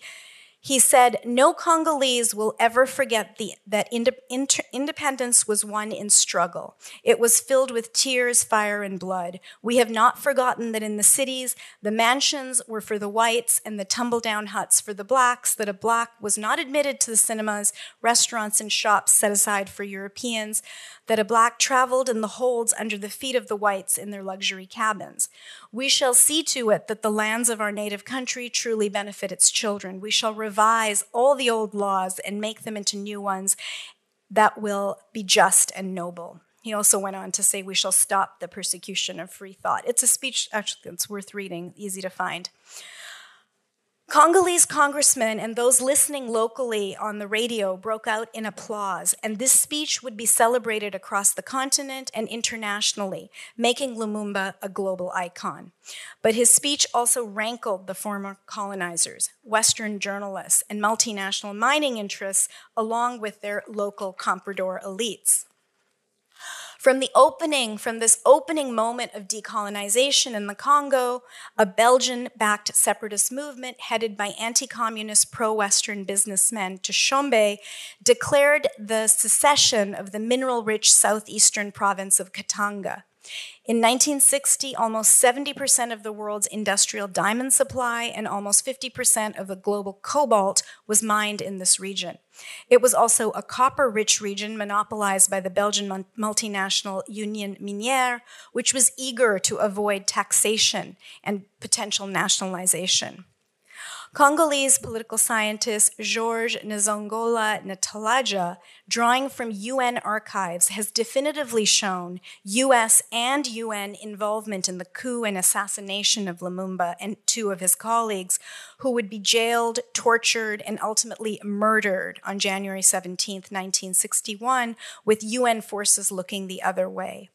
he said, "No Congolese will ever forget the, that ind inter independence was won in struggle. It was filled with tears, fire, and blood. We have not forgotten that in the cities, the mansions were for the whites and the tumble-down huts for the blacks, that a black was not admitted to the cinemas, restaurants, and shops set aside for Europeans, that a black traveled in the holds under the feet of the whites in their luxury cabins. We shall see to it that the lands of our native country truly benefit its children. We shall revise all the old laws and make them into new ones that will be just and noble." He also went on to say, "We shall stop the persecution of free thought." It's a speech, actually, it's worth reading, easy to find. Congolese congressmen and those listening locally on the radio broke out in applause, and this speech would be celebrated across the continent and internationally, making Lumumba a global icon. But his speech also rankled the former colonizers, Western journalists, and multinational mining interests, along with their local comprador elites. From the opening, from this opening moment of decolonization in the Congo, a Belgian-backed separatist movement headed by anti-communist pro-Western businessman Tshombe declared the secession of the mineral-rich southeastern province of Katanga. In nineteen sixty, almost seventy percent of the world's industrial diamond supply and almost fifty percent of the global cobalt was mined in this region. It was also a copper-rich region monopolized by the Belgian multinational Union Minière, which was eager to avoid taxation and potential nationalization. Congolese political scientist Georges Nzongola Ntalaja, drawing from U N archives, has definitively shown U S and U N involvement in the coup and assassination of Lumumba and two of his colleagues, who would be jailed, tortured, and ultimately murdered on January seventeenth, nineteen sixty-one, with U N forces looking the other way.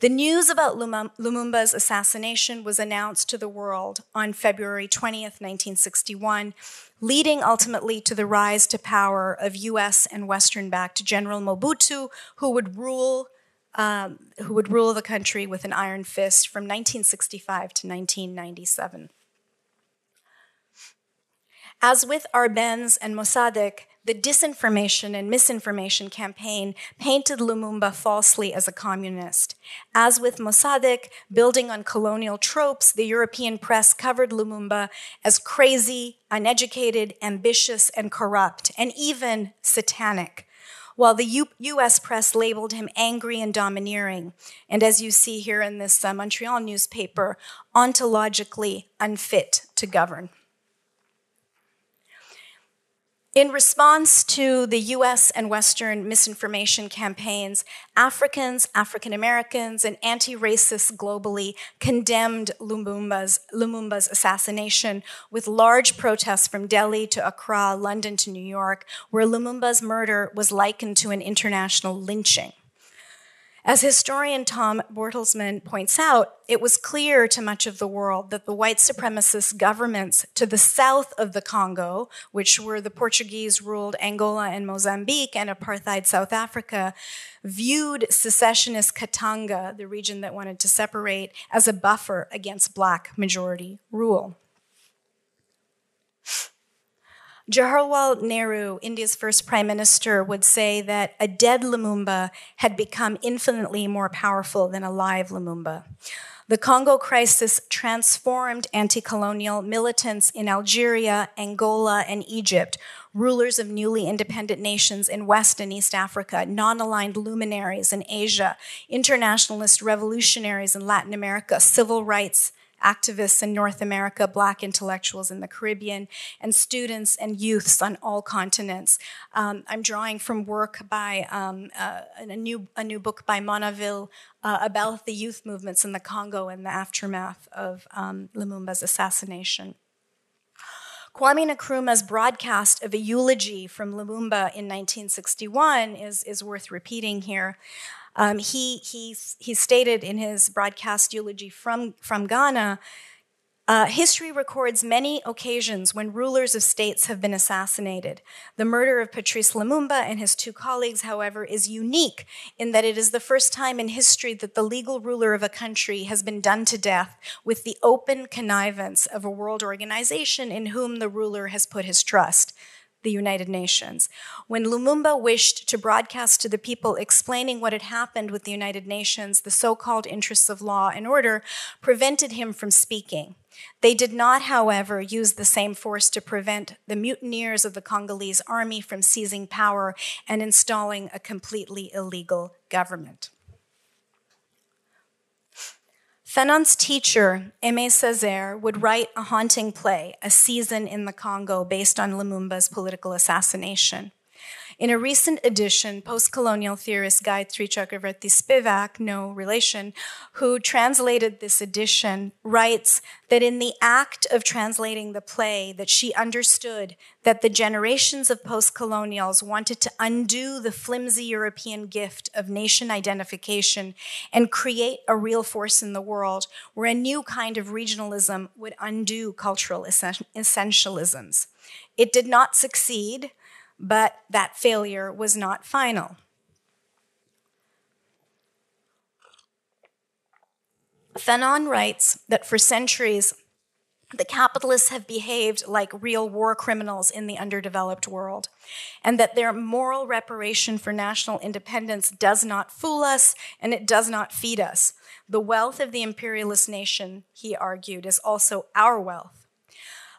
The news about Lumumba's assassination was announced to the world on February twentieth, nineteen sixty-one, leading ultimately to the rise to power of U S and Western-backed General Mobutu, who would rule, um, who would rule the country with an iron fist from nineteen sixty-five to nineteen ninety-seven. As with Árbenz and Mossadegh, the disinformation and misinformation campaign painted Lumumba falsely as a communist. As with Mossadegh, building on colonial tropes, the European press covered Lumumba as crazy, uneducated, ambitious, and corrupt, and even satanic, while the U U.S. press labeled him angry and domineering, and as you see here in this uh, Montreal newspaper, ontologically unfit to govern. In response to the U S and Western misinformation campaigns, Africans, African Americans, and anti-racists globally condemned Lumumba's, Lumumba's assassination with large protests from Delhi to Accra, London to New York, where Lumumba's murder was likened to an international lynching. As historian Tom Bortelsman points out, it was clear to much of the world that the white supremacist governments to the south of the Congo, which were the Portuguese-ruled Angola and Mozambique and apartheid South Africa, viewed secessionist Katanga, the region that wanted to separate, as a buffer against black majority rule. Jawaharlal Nehru, India's first prime minister, would say that a dead Lumumba had become infinitely more powerful than a live Lumumba. The Congo crisis transformed anti-colonial militants in Algeria, Angola, and Egypt, rulers of newly independent nations in West and East Africa, non-aligned luminaries in Asia, internationalist revolutionaries in Latin America, civil rights activists in North America, black intellectuals in the Caribbean, and students and youths on all continents. Um, I'm drawing from work by um, uh, a, new, a new book by Monaville uh, about the youth movements in the Congo and the aftermath of um, Lumumba's assassination. Kwame Nkrumah's broadcast of a eulogy from Lumumba in nineteen sixty-one is, is worth repeating here. Um, he, he, he stated in his broadcast eulogy from, from Ghana, uh, history records many occasions when rulers of states have been assassinated. The murder of Patrice Lumumba and his two colleagues, however, is unique in that it is the first time in history that the legal ruler of a country has been done to death with the open connivance of a world organization in whom the ruler has put his trust. The United Nations. When Lumumba wished to broadcast to the people explaining what had happened with the United Nations, the so-called interests of law and order prevented him from speaking. They did not, however, use the same force to prevent the mutineers of the Congolese army from seizing power and installing a completely illegal government. Fanon's teacher, Aimé Césaire, would write a haunting play, A Season in the Congo, based on Lumumba's political assassination. In a recent edition, post-colonial theorist Gayatri Chakravartty-Spivak, no relation, who translated this edition, writes that in the act of translating the play, that she understood that the generations of post-colonials wanted to undo the flimsy European gift of nation identification and create a real force in the world where a new kind of regionalism would undo cultural essentialisms. It did not succeed, but that failure was not final. Fanon writes that for centuries, the capitalists have behaved like real war criminals in the underdeveloped world, and that their moral reparation for national independence does not fool us, and it does not feed us. The wealth of the imperialist nation, he argued, is also our wealth.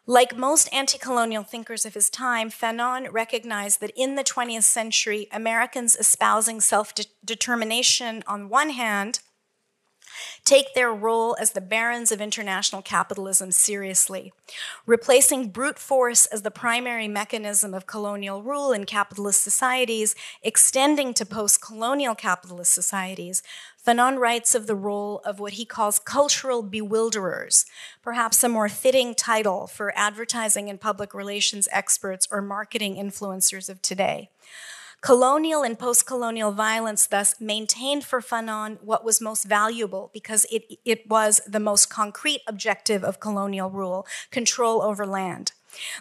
Like most anti-colonial thinkers of his time, Fanon recognized that in the twentieth century, Americans espousing self-determination on one hand take their role as the barons of international capitalism seriously, replacing brute force as the primary mechanism of colonial rule in capitalist societies, extending to post-colonial capitalist societies. Fanon writes of the role of what he calls cultural bewilderers, perhaps a more fitting title for advertising and public relations experts or marketing influencers of today. Colonial and post-colonial violence thus maintained for Fanon what was most valuable because it, it was the most concrete objective of colonial rule, control over land.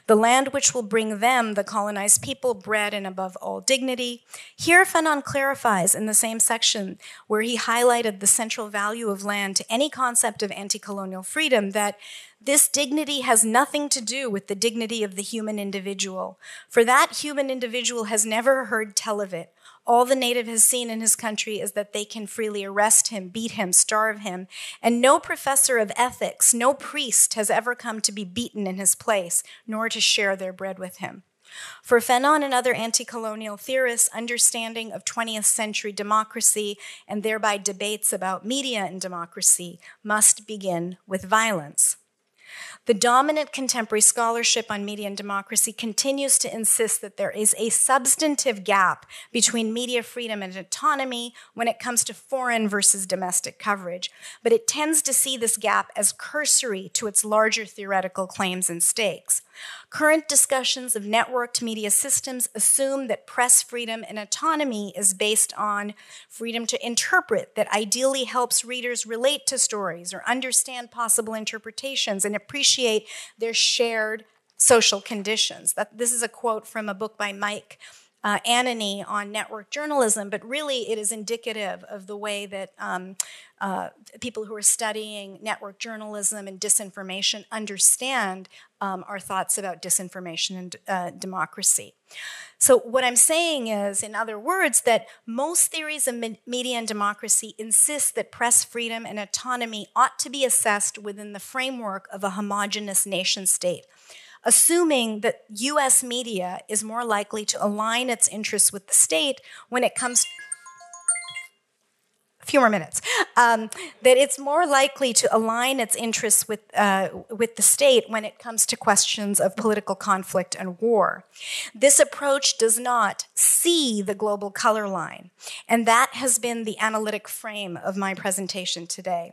The land which will bring them, the colonized people, bread and above all dignity. Here Fanon clarifies in the same section where he highlighted the central value of land to any concept of anti-colonial freedom that this dignity has nothing to do with the dignity of the human individual, for that human individual has never heard tell of it. All the native has seen in his country is that they can freely arrest him, beat him, starve him, and no professor of ethics, no priest has ever come to be beaten in his place, nor to share their bread with him. For Fanon and other anti-colonial theorists, understanding of twentieth century democracy, and thereby debates about media and democracy, must begin with violence. The dominant contemporary scholarship on media and democracy continues to insist that there is a substantive gap between media freedom and autonomy when it comes to foreign versus domestic coverage, but it tends to see this gap as cursory to its larger theoretical claims and stakes. Current discussions of networked media systems assume that press freedom and autonomy is based on freedom to interpret that ideally helps readers relate to stories or understand possible interpretations and appreciate their shared social conditions. That, this is a quote from a book by Mike uh, Anany on network journalism, but really it is indicative of the way that um, uh, people who are studying network journalism and disinformation understand Um, our thoughts about disinformation and uh, democracy. So what I'm saying is, in other words, that most theories of me- media and democracy insist that press freedom and autonomy ought to be assessed within the framework of a homogeneous nation state, assuming that U S media is more likely to align its interests with the state when it comes to few more minutes, um, that it's more likely to align its interests with, uh, with the state when it comes to questions of political conflict and war. This approach does not see the global color line, and that has been the analytic frame of my presentation today.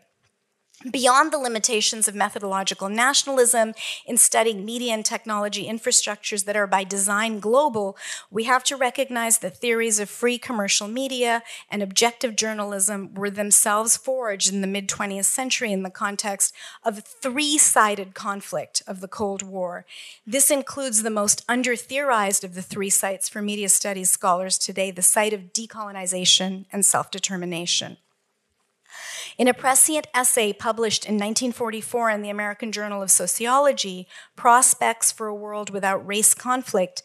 Beyond the limitations of methodological nationalism in studying media and technology infrastructures that are by design global, we have to recognize that theories of free commercial media and objective journalism were themselves forged in the mid-twentieth century in the context of a three-sided conflict of the Cold War. This includes the most under-theorized of the three sites for media studies scholars today, the site of decolonization and self-determination. In a prescient essay published in nineteen forty-four in the American Journal of Sociology, Prospects for a World Without Race Conflict,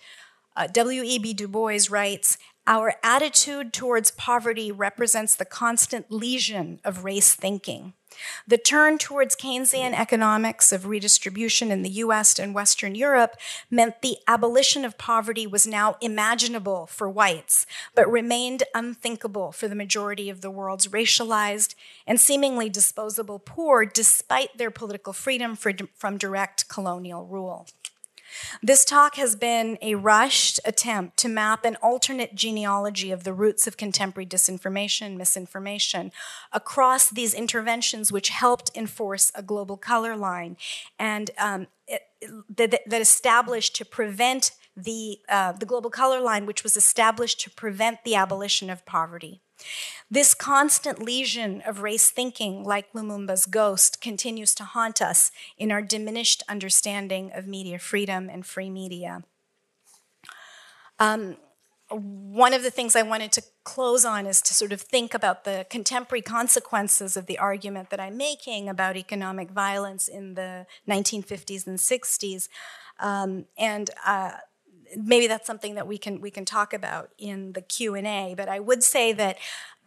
uh, W E B Du Bois writes, "Our attitude towards poverty represents the constant lesion of race thinking. The turn towards Keynesian economics of redistribution in the U S and Western Europe meant the abolition of poverty was now imaginable for whites, but remained unthinkable for the majority of the world's racialized and seemingly disposable poor, despite their political freedom from direct colonial rule." This talk has been a rushed attempt to map an alternate genealogy of the roots of contemporary disinformation, misinformation, across these interventions which helped enforce a global color line and um, it, that, that established to prevent the, uh, the global color line, which was established to prevent the abolition of poverty. This constant lesion of race thinking, like Lumumba's ghost, continues to haunt us in our diminished understanding of media freedom and free media. Um, one of the things I wanted to close on is to sort of think about the contemporary consequences of the argument that I'm making about economic violence in the nineteen fifties and sixties, um, and uh, maybe that's something that we can we can talk about in the Q and A, but I would say that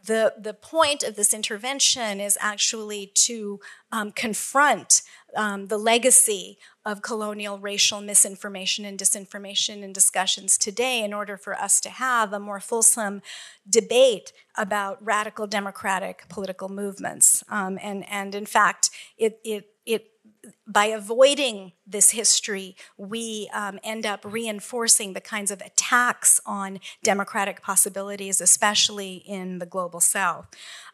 the, the point of this intervention is actually to um, confront um, the legacy of colonial racial misinformation and disinformation and discussions today in order for us to have a more fulsome debate about radical democratic political movements. Um, and, and in fact, it it it by avoiding this history, we um, end up reinforcing the kinds of attacks on democratic possibilities, especially in the global south.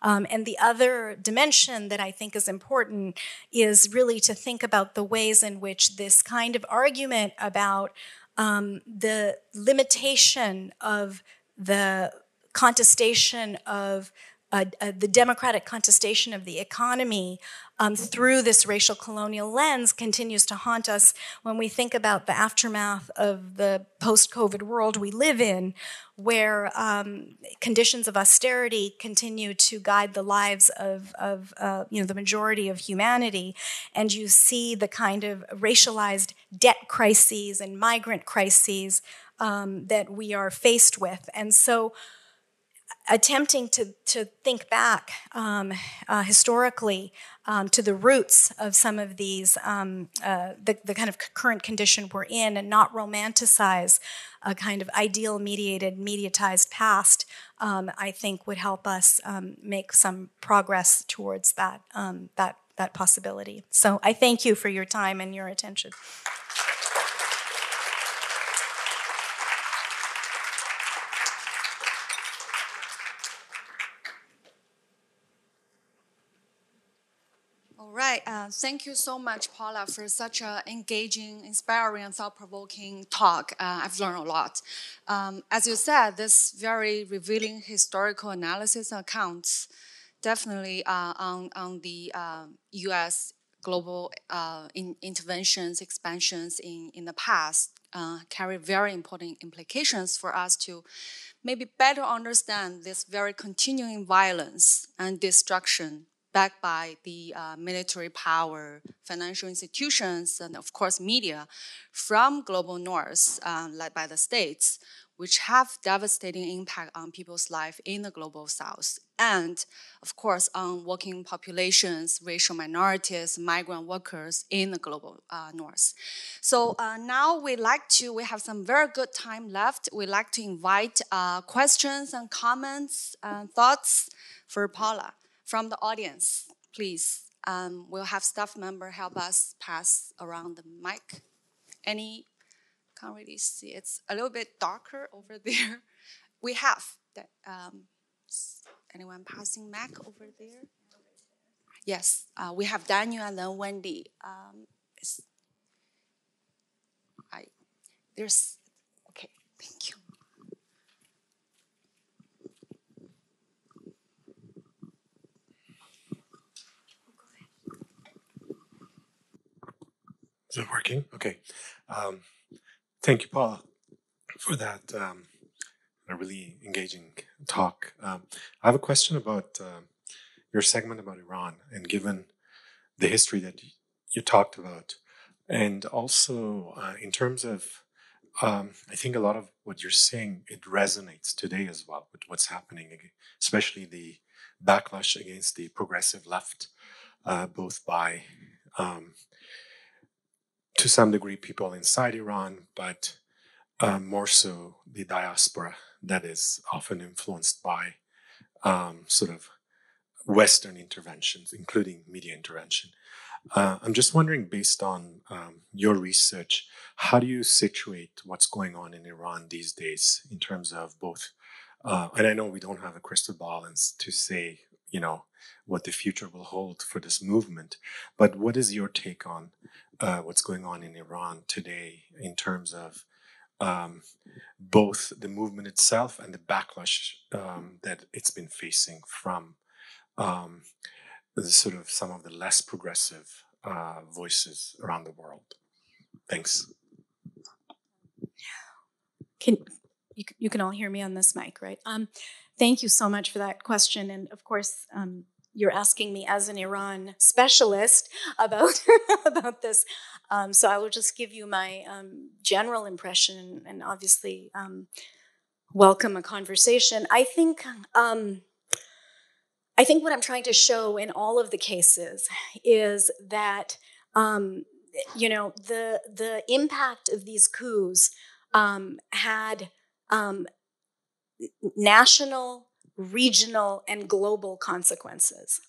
Um, and the other dimension that I think is important is really to think about the ways in which this kind of argument about um, the limitation of the contestation of Uh, uh, the democratic contestation of the economy um, through this racial colonial lens continues to haunt us when we think about the aftermath of the post-COVID world we live in, where um, conditions of austerity continue to guide the lives of, of uh, you know, the majority of humanity, and you see the kind of racialized debt crises and migrant crises um, that we are faced with. And so attempting to, to think back um, uh, historically um, to the roots of some of these, um, uh, the, the kind of current condition we're in, and not romanticize a kind of ideal mediated, mediatized past, um, I think would help us um, make some progress towards that, um, that, that possibility. So I thank you for your time and your attention. Right. Uh, thank you so much, Paula, for such an engaging, inspiring, and thought-provoking talk. Uh, I've learned a lot. Um, as you said, this very revealing historical analysis accounts definitely uh, on, on the uh, U S global uh, in interventions, expansions in, in the past uh, carry very important implications for us to maybe better understand this very continuing violence and destruction backed by the uh, military power, financial institutions, and of course media from global north, uh, led by the states, which have devastating impact on people's life in the global south. And of course on working populations, racial minorities, migrant workers in the global uh, north. So uh, now we like to, we have some very good time left. We like to invite uh, questions and comments and thoughts for Paula. From the audience, please, um, we'll have staff member help us pass around the mic. Any, can't really see, it's a little bit darker over there. We have, that, um, anyone passing mic over there? Yes, uh, we have Daniel and then Wendy. Um, I, there's, okay, thank you. Is it working? Okay. Um, thank you, Paula, for that um, a really engaging talk. Um, I have a question about uh, your segment about Iran, and given the history that you talked about, and also uh, in terms of, um, I think a lot of what you're saying, it resonates today as well with what's happening, especially the backlash against the progressive left, uh, both by... Um, to some degree, people inside Iran, but um, more so the diaspora that is often influenced by um, sort of Western interventions, including media intervention. Uh, I'm just wondering, based on um, your research, how do you situate what's going on in Iran these days in terms of both? Uh, and I know we don't have a crystal ball to say, you know, what the future will hold for this movement. But what is your take on uh, what's going on in Iran today in terms of um, both the movement itself and the backlash um, that it's been facing from um, the sort of some of the less progressive uh, voices around the world? Thanks. Can you, you can all hear me on this mic, right? Um, Thank you so much for that question. And of course, um, you're asking me as an Iran specialist about, about this. Um, so I will just give you my um, general impression and obviously um, welcome a conversation. I think, um, I think what I'm trying to show in all of the cases is that, um, you know, the, the impact of these coups um, had... Um, national, regional, and global consequences.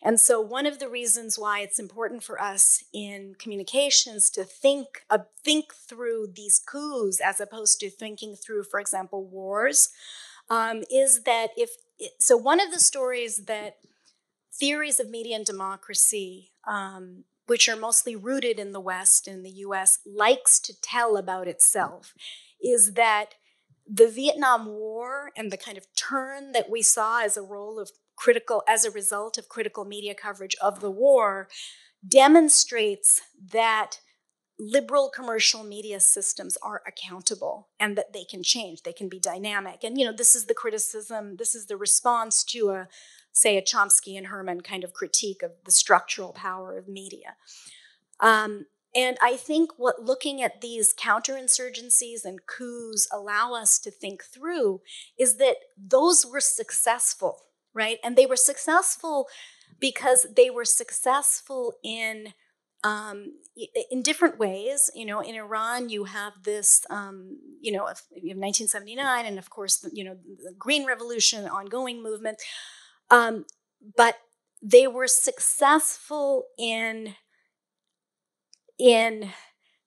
And so one of the reasons why it's important for us in communications to think uh, think through these coups as opposed to thinking through, for example, wars, um, is that if, so one of the stories that theories of media and democracy, um, which are mostly rooted in the West, in the U S, likes to tell about itself, is that the Vietnam War and the kind of turn that we saw as a role of critical, as a result of critical media coverage of the war, demonstrates that liberal commercial media systems are accountable and that they can change, they can be dynamic. And, you know, this is the criticism, this is the response to a, say, a Chomsky and Herman kind of critique of the structural power of media. Um, And I think what looking at these counterinsurgencies and coups allow us to think through is that those were successful, right? And they were successful because they were successful in um, in different ways. You know, in Iran, you have this, um, you know, you have nineteen seventy-nine, and of course, the, you know, the Green Revolution, the ongoing movement. Um, but they were successful in. in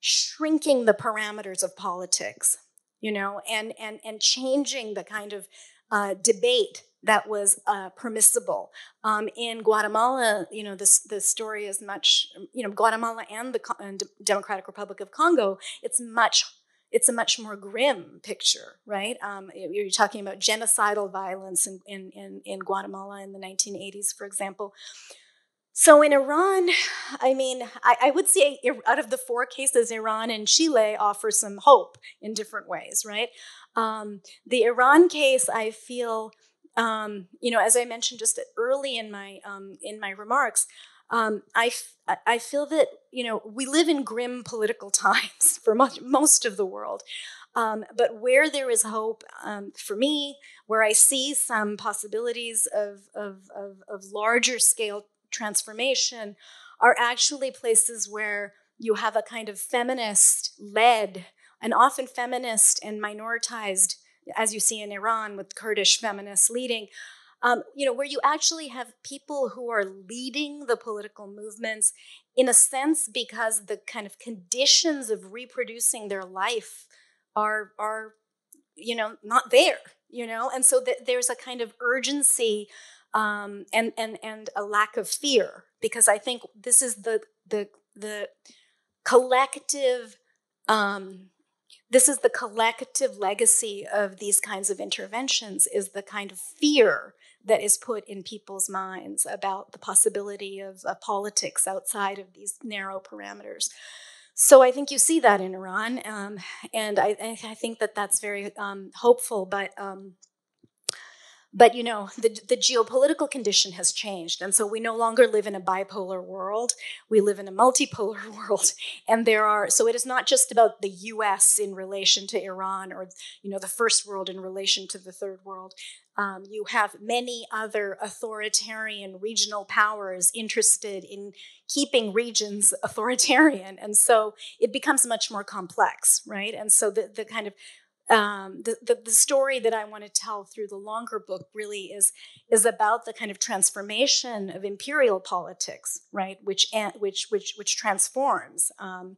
shrinking the parameters of politics, you know, and and and changing the kind of uh, debate that was uh, permissible. Um, in Guatemala, you know, this the story is much, you know, Guatemala and the and Democratic Republic of Congo, it's much, it's a much more grim picture, right? Um, you're talking about genocidal violence in, in, in, in Guatemala in the nineteen eighties, for example. So in Iran, I mean, I, I would say out of the four cases, Iran and Chile offer some hope in different ways, right? Um, the Iran case, I feel, um, you know, as I mentioned just early in my um, in my remarks, um, I I feel that, you know, we live in grim political times for much, most of the world. Um, but where there is hope, um, for me, where I see some possibilities of of of, of larger scale transformation are actually places where you have a kind of feminist-led, and often feminist and minoritized, as you see in Iran with Kurdish feminists leading, um, you know, where you actually have people who are leading the political movements in a sense because the kind of conditions of reproducing their life are, are you know, not there, you know? And so th- there's a kind of urgency Um, and and and a lack of fear, because I think this is the the the collective um, this is the collective legacy of these kinds of interventions, is the kind of fear that is put in people's minds about the possibility of uh, politics outside of these narrow parameters. So I think you see that in Iran, um, and I, I think that that's very um, hopeful, but. Um, But, you know, the, the geopolitical condition has changed. And so we no longer live in a bipolar world. We live in a multipolar world. And there are, so it is not just about the U S in relation to Iran or, you know, the first world in relation to the third world. Um, you have many other authoritarian regional powers interested in keeping regions authoritarian. And so it becomes much more complex, right? And so the, the kind of Um, the, the, the story that I want to tell through the longer book really is, is about the kind of transformation of imperial politics, right? Which, which, which, which transforms. Um,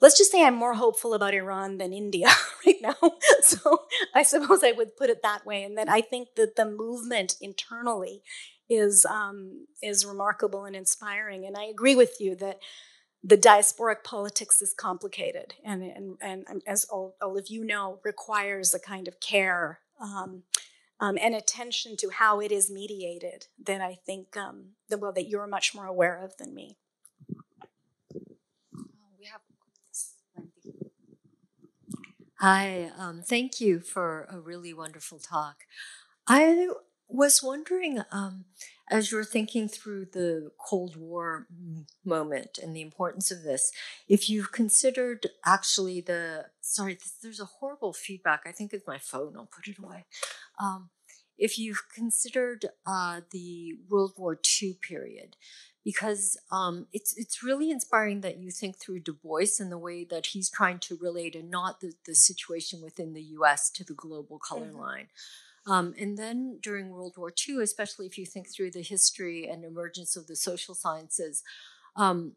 let's just say I'm more hopeful about Iran than India right now. So I suppose I would put it that way. And that I think that the movement internally is, um, is remarkable and inspiring. And I agree with you that the diasporic politics is complicated, and and, and as all, all of you know, requires a kind of care um, um, and attention to how it is mediated that I think, um, that, well, that you're much more aware of than me. Hi, um, thank you for a really wonderful talk. I was wondering, um, as you're thinking through the Cold War moment and the importance of this, if you've considered actually the, sorry, there's a horrible feedback. I think it's my phone. I'll put it away. Um, if you've considered uh, the World War Two period, because um, it's it's really inspiring that you think through Du Bois and the way that he's trying to relate, and not the, the situation within the U S to the global color mm-hmm. line. Um, and then during World War Two, especially if you think through the history and emergence of the social sciences um,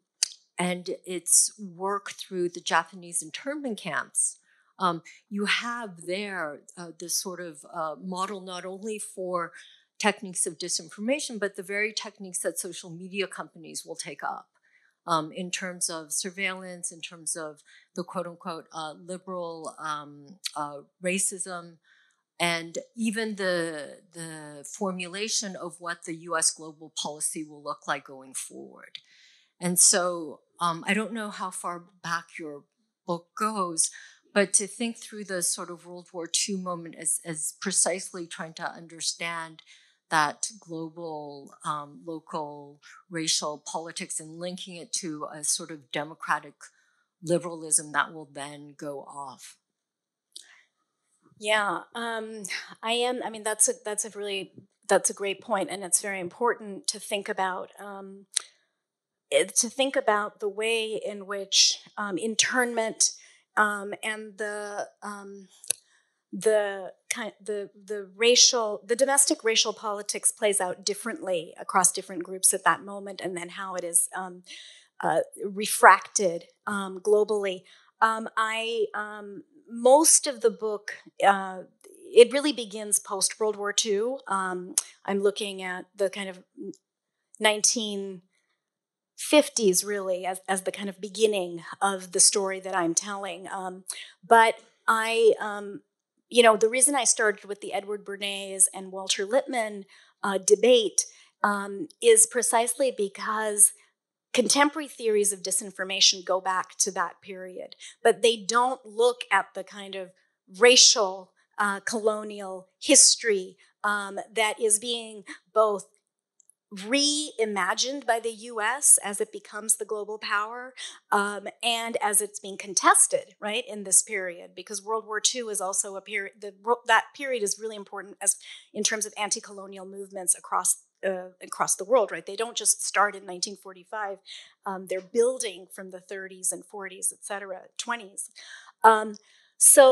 and its work through the Japanese internment camps, um, you have there uh, this sort of uh, model not only for techniques of disinformation, but the very techniques that social media companies will take up um, in terms of surveillance, in terms of the quote-unquote uh, liberal um, uh, racism, and even the, the formulation of what the U S global policy will look like going forward. And so um, I don't know how far back your book goes, but to think through the sort of World War Two moment as, as precisely trying to understand that global, um, local, racial politics and linking it to a sort of democratic liberalism that will then go off. Yeah, um, I am. I mean, that's a that's a really that's a great point, and it's very important to think about um, to think about the way in which um, internment um, and the um, the kind the the racial the domestic racial politics plays out differently across different groups at that moment, and then how it is um, uh, refracted um, globally. Um, I. Um, Most of the book, uh, it really begins post-World War Two. Um, I'm looking at the kind of nineteen fifties, really, as, as the kind of beginning of the story that I'm telling. Um, but I, um, you know, the reason I started with the Edward Bernays and Walter Lippmann uh, debate um, is precisely because contemporary theories of disinformation go back to that period, but they don't look at the kind of racial uh, colonial history um, that is being both reimagined by the U S as it becomes the global power um, and as it's being contested, right, in this period, because World War Two is also a period, the, that period is really important as in terms of anti-colonial movements across Uh, across the world, right? They don't just start in nineteen forty-five. Um, they're building from the thirties and forties, et cetera, twenties. Um, so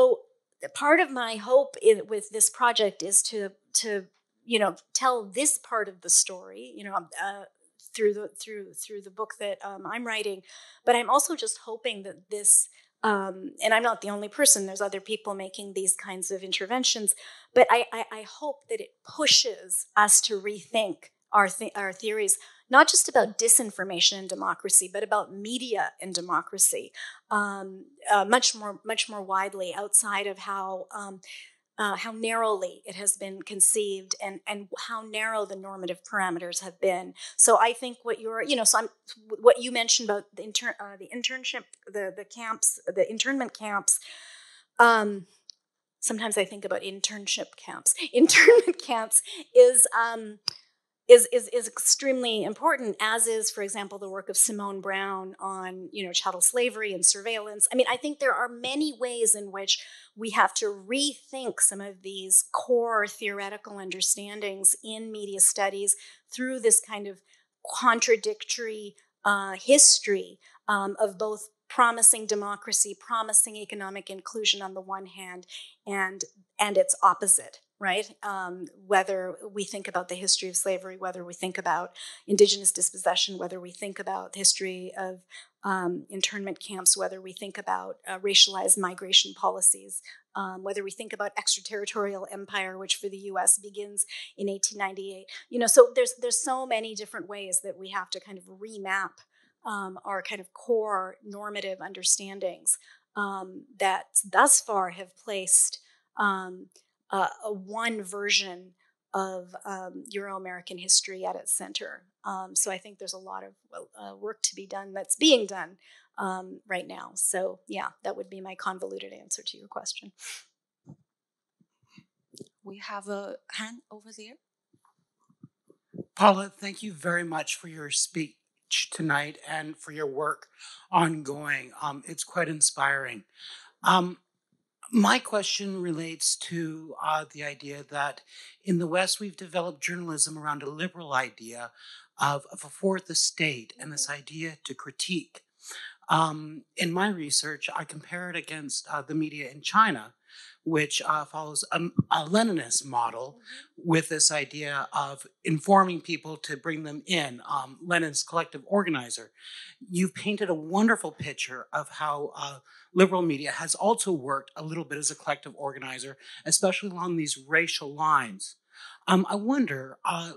part of my hope in, with this project is to, to, you know, tell this part of the story, you know, uh, through the, through, through the book that um, I'm writing, but I'm also just hoping that this, Um, and I'm not the only person, there's other people making these kinds of interventions, but I, I, I hope that it pushes us to rethink our, th our theories, not just about disinformation and democracy, but about media and democracy, um, uh, much more, much more widely outside of how, um, uh, how narrowly it has been conceived and, and how narrow the normative parameters have been. So I think what you're, you know, so I'm, what you mentioned about the, inter, uh, the internship, the, the camps, the internment camps, um, sometimes I think about internship camps. Internment camps is, um, is, is, is extremely important, as is, for example, the work of Simone Brown on, you know, chattel slavery and surveillance. I mean, I think there are many ways in which we have to rethink some of these core theoretical understandings in media studies through this kind of contradictory uh, history um, of both promising democracy, promising economic inclusion on the one hand, and and its opposite, right? Um, whether we think about the history of slavery, whether we think about indigenous dispossession, whether we think about the history of um, internment camps, whether we think about uh, racialized migration policies, um, whether we think about extraterritorial empire, which for the U S begins in eighteen ninety-eight. You know, so there's there's so many different ways that we have to kind of remap Um, our kind of core normative understandings um, that thus far have placed um, uh, a one version of um, Euro-American history at its center. Um, so I think there's a lot of uh, work to be done that's being done um, right now. So yeah, that would be my convoluted answer to your question. We have a hand over there. Paula, thank you very much for your speech tonight and for your work ongoing. Um, it's quite inspiring. Um, my question relates to uh, the idea that in the West, we've developed journalism around a liberal idea of, of a fourth estate and this idea to critique. Um, in my research, I compare it against uh, the media in China, which uh, follows a, a Leninist model with this idea of informing people to bring them in, um, Lenin's collective organizer. You painted a wonderful picture of how uh, liberal media has also worked a little bit as a collective organizer, especially along these racial lines. Um, I wonder, uh,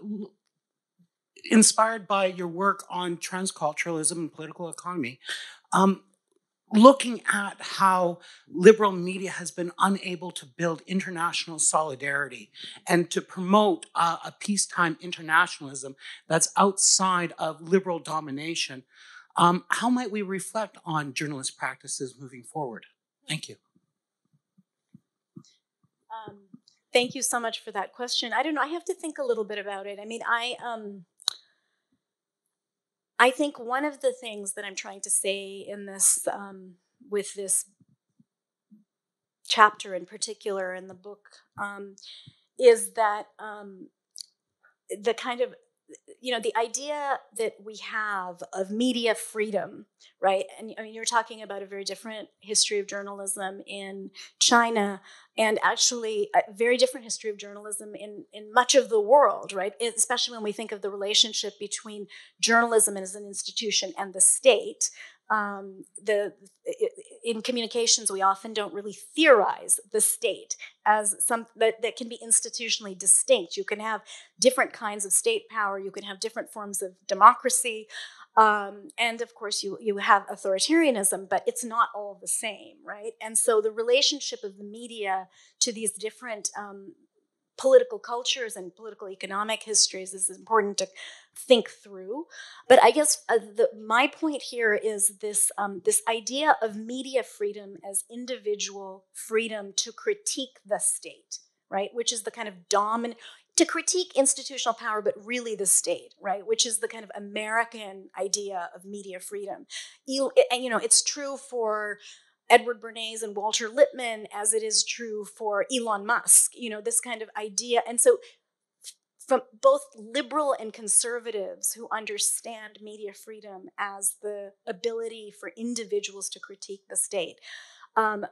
inspired by your work on transculturalism and political economy, um, looking at how liberal media has been unable to build international solidarity and to promote uh, a peacetime internationalism that's outside of liberal domination, um, how might we reflect on journalist practices moving forward? Thank you. Um, thank you so much for that question. I don't know, I have to think a little bit about it. I mean, I... Um, I think one of the things that I'm trying to say in this, um, with this chapter in particular in the book, um, is that um, the kind of, you know, the idea that we have of media freedom, right? And I mean, you're talking about a very different history of journalism in China, and actually a very different history of journalism in, in much of the world, right? Especially when we think of the relationship between journalism as an institution and the state. Um, the in communications, we often don't really theorize the state as some that, that can be institutionally distinct. You can have different kinds of state power. You can have different forms of democracy. Um, and of course, you, you have authoritarianism, but it's not all the same, right? And so the relationship of the media to these different um, political cultures and political economic histories is important to think through. But I guess uh, the, my point here is this, um, this idea of media freedom as individual freedom to critique the state, right? Which is the kind of dominant... to critique institutional power, but really the state, right? Which is the kind of American idea of media freedom. You, and, you know, it's true for Edward Bernays and Walter Lippmann as it is true for Elon Musk, you know, this kind of idea. And so from both liberal and conservatives who understand media freedom as the ability for individuals to critique the state. Um,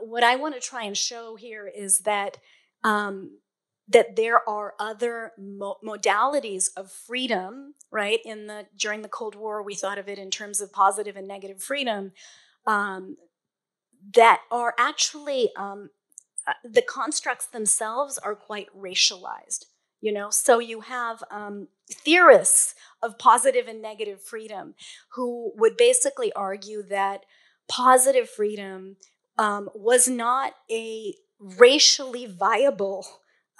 what I want to try and show here is that um, that there are other mo modalities of freedom, right? In the during the Cold War, we thought of it in terms of positive and negative freedom um, that are actually, um, the constructs themselves are quite racialized, you know? So you have um, theorists of positive and negative freedom who would basically argue that positive freedom um, was not a racially viable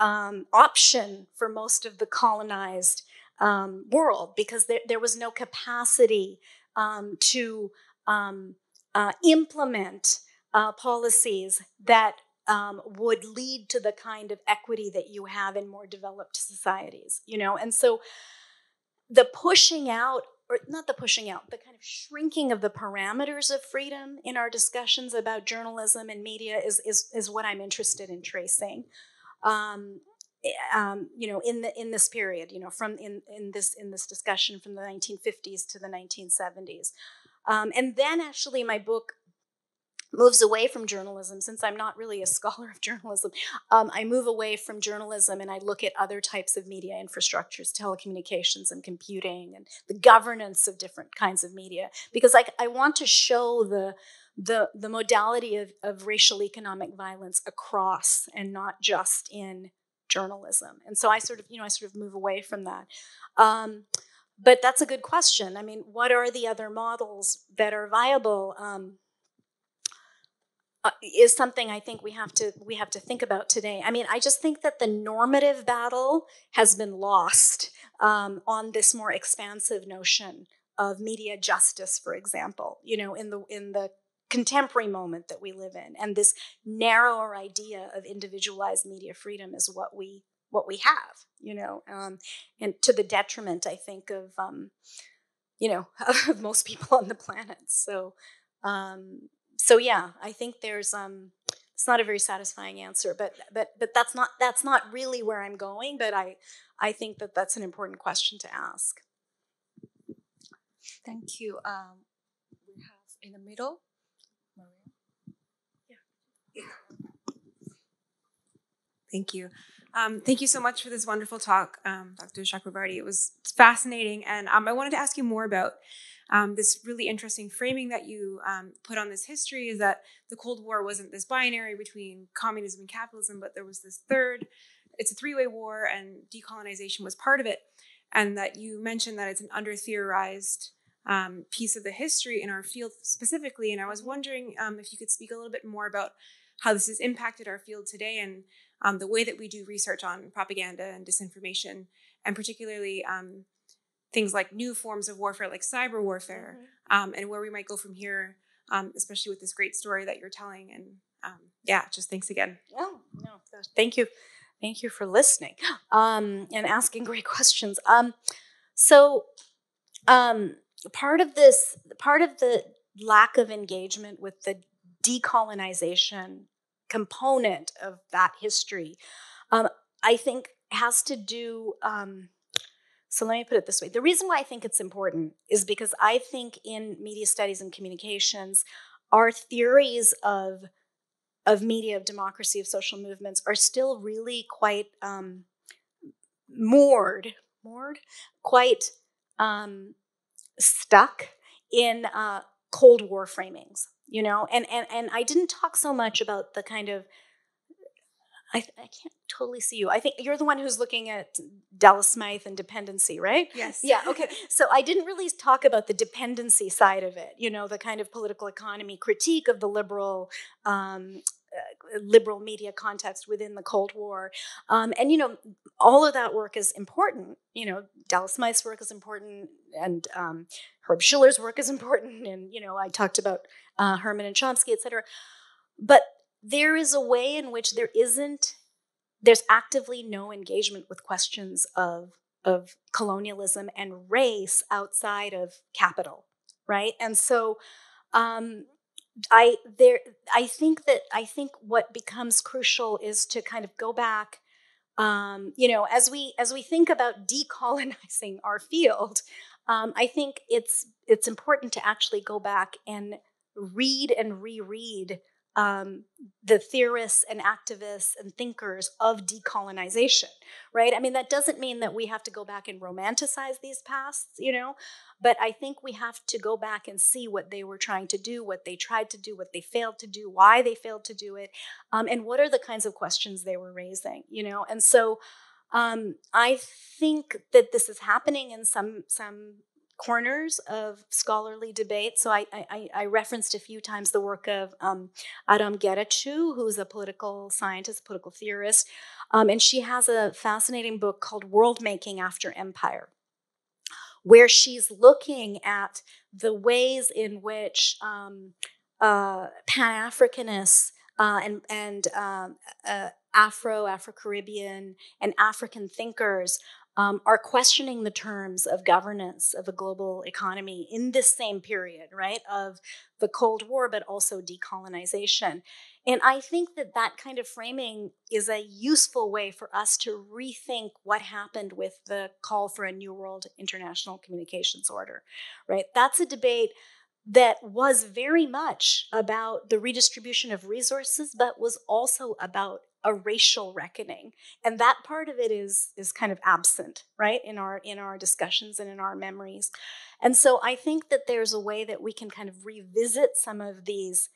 Um, option for most of the colonized um, world, because there, there was no capacity um, to um, uh, implement uh, policies that um, would lead to the kind of equity that you have in more developed societies, you know? And so the pushing out, or not the pushing out, the kind of shrinking of the parameters of freedom in our discussions about journalism and media is, is, is what I'm interested in tracing. Um, um, you know, in the in this period, you know, from in in this in this discussion from the nineteen fifties to the nineteen seventies, Um, and then actually my book moves away from journalism. Since I'm not really a scholar of journalism, um, I move away from journalism and I look at other types of media infrastructures, telecommunications and computing and the governance of different kinds of media, because I, I want to show the the, the modality of, of racial economic violence across and not just in journalism. And so I sort of, you know, I sort of move away from that. Um, but that's a good question. I mean, what are the other models that are viable? Um, uh, is something I think we have to, we have to think about today. I mean, I just think that the normative battle has been lost um, on this more expansive notion of media justice, for example, you know, in the, in the contemporary moment that we live in, and this narrower idea of individualized media freedom is what we what we have, you know, um, and to the detriment, I think, of um, you know, of most people on the planet. So, um, so yeah, I think there's um, it's not a very satisfying answer, but but but that's not that's not really where I'm going. But I I think that that's an important question to ask. Thank you. Um, we have in the middle. Thank you. Um, thank you so much for this wonderful talk, um, Doctor Chakravartty. It was fascinating. And um, I wanted to ask you more about um, this really interesting framing that you um, put on this history, is that the Cold War wasn't this binary between communism and capitalism, but there was this third. It's a three-way war, and decolonization was part of it. And that you mentioned that it's an under-theorized um, piece of the history in our field specifically. And I was wondering um, if you could speak a little bit more about how this has impacted our field today, and um, the way that we do research on propaganda and disinformation, and particularly um, things like new forms of warfare, like cyber warfare, mm-hmm. um, and where we might go from here, um, especially with this great story that you're telling. And um, yeah, just thanks again. Oh, no, thank you. Thank you for listening um, and asking great questions. Um, so um, part of this, part of the lack of engagement with the decolonization component of that history, um, I think has to do, um, so let me put it this way. The reason why I think it's important is because I think in media studies and communications, our theories of, of media, of democracy, of social movements are still really quite um, moored, moored, quite um, stuck in uh, Cold War framings. You know, and, and, and I didn't talk so much about the kind of, I, I can't totally see you. I think you're the one who's looking at Dallas Smythe and dependency, right? Yes. Yeah, okay. So I didn't really talk about the dependency side of it, you know, the kind of political economy critique of the liberal um, uh, liberal media context within the Cold War. Um, and, you know, all of that work is important. You know, Dallas Smythe's work is important, and um, Herb Schiller's work is important, and, you know, I talked about Uh, Herman and Chomsky, et cetera. But there is a way in which there isn't, there's actively no engagement with questions of, of colonialism and race outside of capital, right? And so um, I there I think that I think what becomes crucial is to kind of go back, um, you know, as we as we think about decolonizing our field, um, I think it's it's important to actually go back and read and reread um, the theorists and activists and thinkers of decolonization, right? I mean, that doesn't mean that we have to go back and romanticize these pasts, you know, but I think we have to go back and see what they were trying to do, what they tried to do, what they failed to do, why they failed to do it, um, and what are the kinds of questions they were raising, you know? And so um, I think that this is happening in some some corners of scholarly debate. So I, I, I referenced a few times the work of um, Adam Getachew, who's a political scientist, political theorist, um, and she has a fascinating book called World Making After Empire, where she's looking at the ways in which um, uh, Pan-Africanists uh, and, and um, uh, Afro, Afro-Caribbean, and African thinkers Um, are questioning the terms of governance of a global economy in this same period, right, of the Cold War, but also decolonization. And I think that that kind of framing is a useful way for us to rethink what happened with the call for a New World International Communications Order, right? That's a debate that was very much about the redistribution of resources, but was also about a racial reckoning. And that part of it is, is kind of absent, right, in our, in our discussions and in our memories. And so I think that there's a way that we can kind of revisit some of these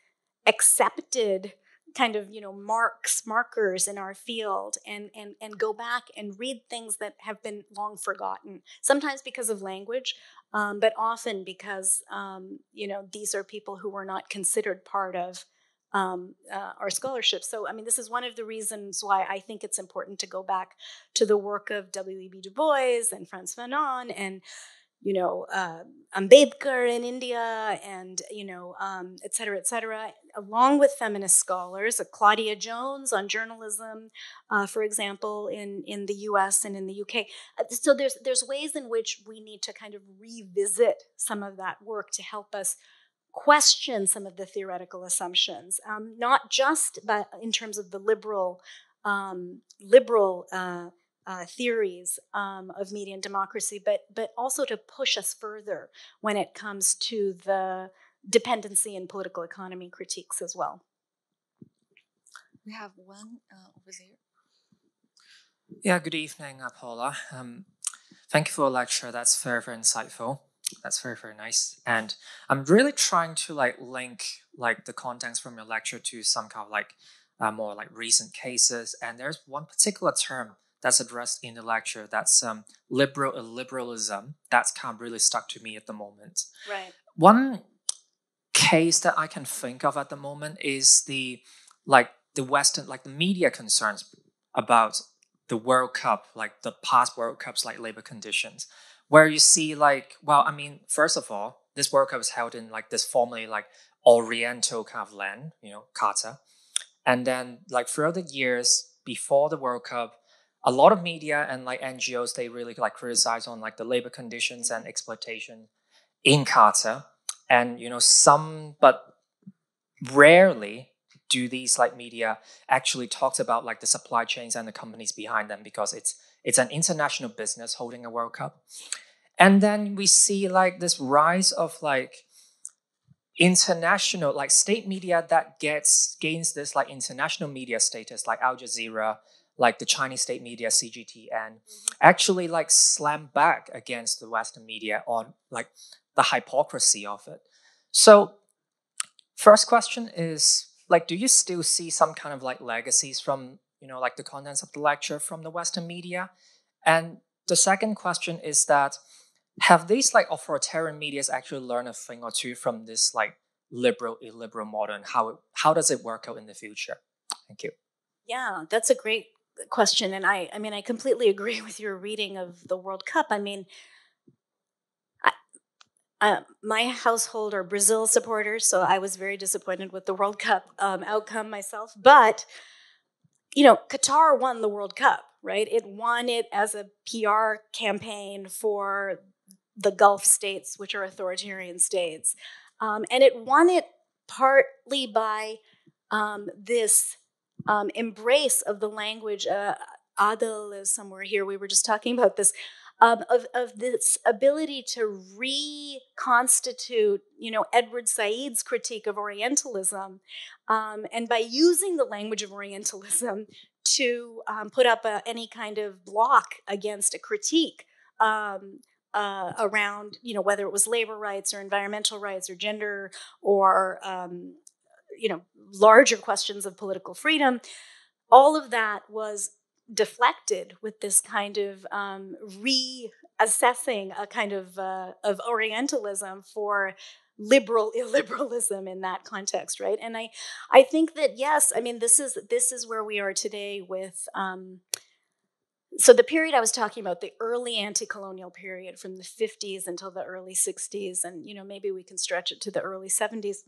accepted kind of, you know, marks, markers in our field and, and, and go back and read things that have been long forgotten, sometimes because of language, um, but often because, um, you know, these are people who were not considered part of Um, uh, our scholarship. So, I mean, this is one of the reasons why I think it's important to go back to the work of W E B Du Bois and Franz Fanon and, you know, uh, Ambedkar in India and, you know, um, et cetera, et cetera, along with feminist scholars, uh, Claudia Jones on journalism, uh, for example, in, in the U S and in the U K. So there's, there's ways in which we need to kind of revisit some of that work to help us question some of the theoretical assumptions, um, not just but in terms of the liberal um, liberal uh, uh, theories um, of media and democracy, but but also to push us further when it comes to the dependency and political economy critiques as well. We have one uh, over there. Yeah, good evening, Paula. Um, thank you for the lecture. That's very, very insightful. That's very, very nice. And I'm really trying to like link like the contents from your lecture to some kind of like uh, more like recent cases. And there's one particular term that's addressed in the lecture that's um, liberal illiberalism. That's kind of really stuck to me at the moment. Right. One case that I can think of at the moment is the like the Western, like the media concerns about the World Cup, like the past World Cups, like labor conditions. Where you see like, well, I mean, first of all, this World Cup was held in like this formerly like Oriental kind of land, you know, Qatar. And then like throughout the years before the World Cup, a lot of media and like N G Os, they really like criticize on like the labor conditions and exploitation in Qatar. And, you know, some, but rarely do these like media actually talks about like the supply chains and the companies behind them because it's, It's an international business holding a World Cup. And then we see like this rise of like international, like state media that gets, gains this like international media status, like Al Jazeera, like the Chinese state media, C G T N, mm-hmm. actually like slam back against the Western media on like the hypocrisy of it. So first question is like, do you still see some kind of like legacies from you know, like the contents of the lecture from the Western media? And the second question is that have these like authoritarian medias actually learned a thing or two from this like liberal, illiberal model and how, it, how does it work out in the future? Thank you. Yeah, that's a great question. And I, I mean, I completely agree with your reading of the World Cup. I mean, I, uh, my household are Brazil supporters, so I was very disappointed with the World Cup um, outcome myself, but you know, Qatar won the World Cup, right? It won it as a P R campaign for the Gulf states, which are authoritarian states. Um, and it won it partly by um, this um, embrace of the language. Uh, Adel is somewhere here. We were just talking about this, um, of, of this ability to reconstitute, you know, Edward Said's critique of Orientalism. Um, and by using the language of Orientalism to um, put up a, any kind of block against a critique um, uh, around, you know, whether it was labor rights or environmental rights or gender or, um, you know, larger questions of political freedom, all of that was deflected with this kind of um, reassessing a kind of uh, of Orientalism for liberal illiberalism in that context, right? And I, I think that yes, I mean this is this is where we are today with. Um, so the period I was talking about, the early anti-colonial period from the fifties until the early sixties, and you know maybe we can stretch it to the early seventies.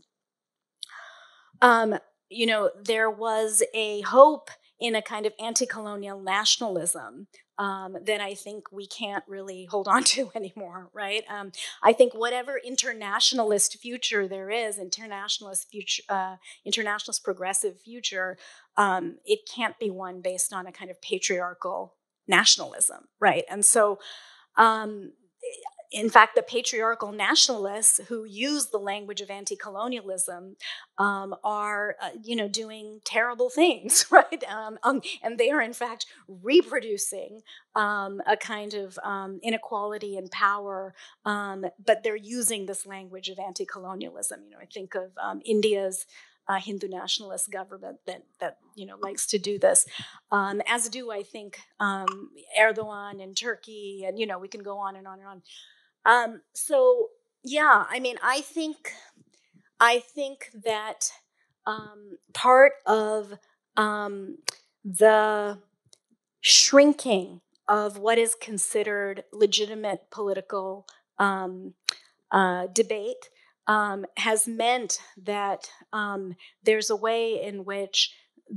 Um, you know there was a hope in a kind of anti-colonial nationalism um, that I think we can't really hold on to anymore, right? Um, I think whatever internationalist future there is, internationalist future, uh, internationalist progressive future, um, it can't be one based on a kind of patriarchal nationalism, right? And so um, in fact, the patriarchal nationalists who use the language of anti-colonialism um, are, uh, you know, doing terrible things, right? Um, um, and they are, in fact, reproducing um, a kind of um, inequality in power, um, but they're using this language of anti-colonialism. You know, I think of um, India's Uh, Hindu nationalist government that that you know likes to do this, um, as do I think um, Erdogan and Turkey, and you know we can go on and on and on. Um, so yeah, I mean, I think I think that um, part of um, the shrinking of what is considered legitimate political um, uh, debate. Um, has meant that um, there's a way in which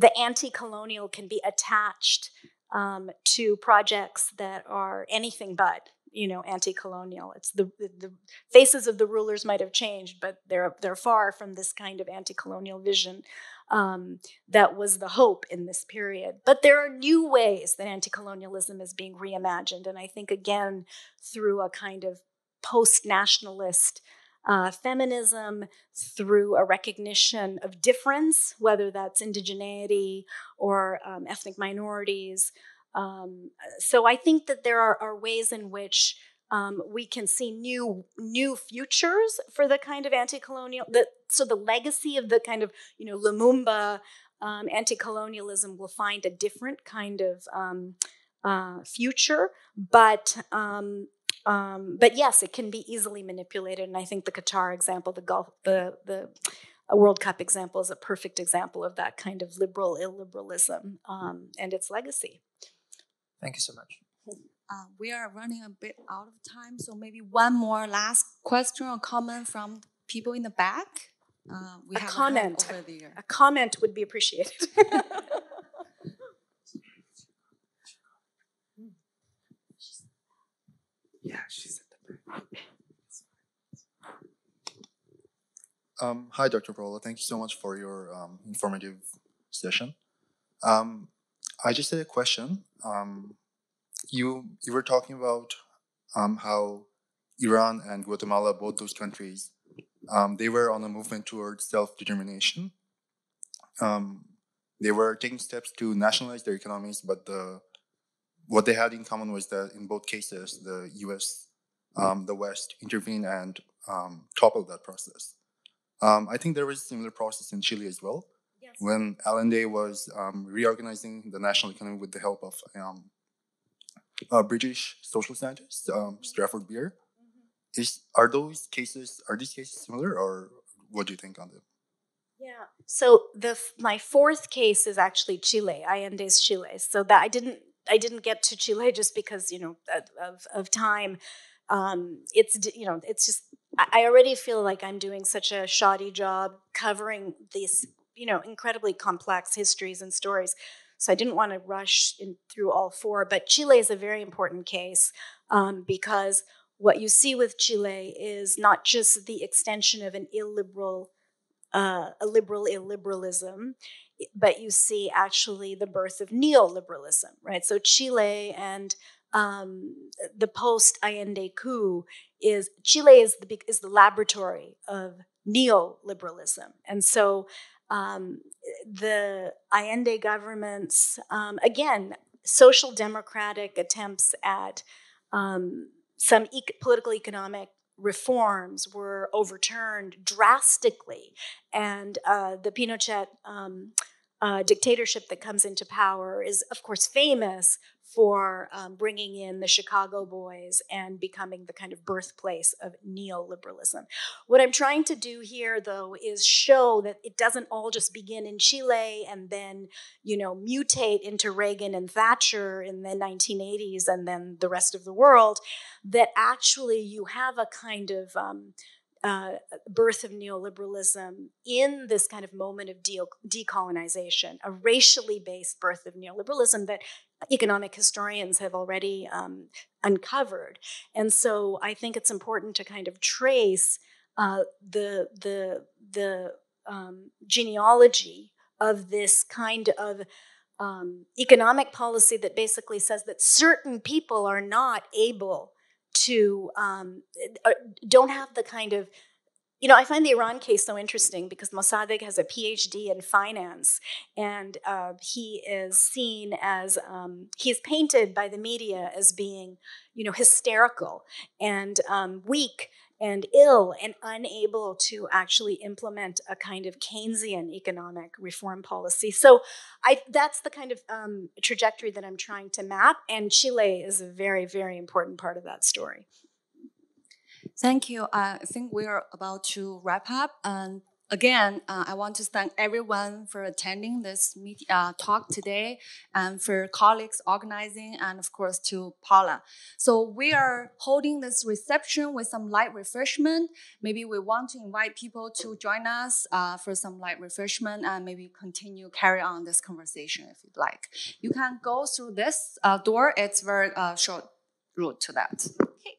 the anti-colonial can be attached um, to projects that are anything but, you know, anti-colonial. It's the, the faces of the rulers might have changed, but they're they're far from this kind of anti-colonial vision um, that was the hope in this period. But there are new ways that anti-colonialism is being reimagined, and I think again through a kind of post-nationalist. Uh, feminism through a recognition of difference, whether that's indigeneity or um, ethnic minorities. Um, so I think that there are, are ways in which um, we can see new new futures for the kind of anti-colonial. The, so the legacy of the kind of you know Lumumba um, anti-colonialism will find a different kind of um, uh, future, but. Um, Um, but yes, it can be easily manipulated, and I think the Qatar example, the Gulf, the the World Cup example, is a perfect example of that kind of liberal illiberalism um, and its legacy. Thank you so much. Uh, we are running a bit out of time, so maybe one more last question or comment from people in the back. Uh, we a have comment over there. A comment would be appreciated. Yeah, she's at the back. Hi, Doctor Paula. Thank you so much for your um, informative session. Um, I just had a question. Um, you you were talking about um, how Iran and Guatemala, both those countries, um, they were on a movement towards self-determination. Um, they were taking steps to nationalize their economies, but the What they had in common was that in both cases, the U S, um, the West intervened and um, toppled that process. Um, I think there was a similar process in Chile as well, yes. When Allende was um, reorganizing the national economy with the help of um, a British social scientist, um, Stafford Beer. Mm-hmm. Is are those cases are these cases similar, or what do you think on them? Yeah. So the my fourth case is actually Chile, Allende's Chile. So that I didn't. I didn't get to Chile just because, you know, of, of time. Um, it's, you know, it's just, I already feel like I'm doing such a shoddy job covering these, you know, incredibly complex histories and stories. So I didn't want to rush in through all four. But Chile is a very important case um, because what you see with Chile is not just the extension of an illiberal, uh, a liberal illiberalism, but you see actually the birth of neoliberalism, right? So Chile and um, the post-Allende coup is, Chile is the, is the laboratory of neoliberalism. And so um, the Allende government's, um, again, social democratic attempts at um, some e- political economic reforms were overturned drastically, and uh, the Pinochet um, uh, dictatorship that comes into power is, of course, famous for um, bringing in the Chicago Boys and becoming the kind of birthplace of neoliberalism. What I'm trying to do here, though, is show that it doesn't all just begin in Chile and then, you know, mutate into Reagan and Thatcher in the nineteen eighties and then the rest of the world, that actually you have a kind of um, uh, birth of neoliberalism in this kind of moment of de- decolonization, a racially based birth of neoliberalism that economic historians have already um, uncovered. And so I think it's important to kind of trace uh, the, the, the um, genealogy of this kind of um, economic policy that basically says that certain people are not able to um, don't have the kind of, you know, I find the Iran case so interesting because Mossadegh has a P H D in finance, and uh, he is seen as, um, he's painted by the media as being, you know, hysterical and um, weak and ill and unable to actually implement a kind of Keynesian economic reform policy. So I, that's the kind of um, trajectory that I'm trying to map, and Chile is a very, very important part of that story. Thank you. I think we're about to wrap up. And again, uh, I want to thank everyone for attending this meet, uh, talk today, and for colleagues organizing, and of course to Paula. So we are holding this reception with some light refreshment. Maybe we want to invite people to join us uh, for some light refreshment, and maybe continue, carry on this conversation if you'd like. You can go through this uh, door. It's very uh, short route to that. Okay.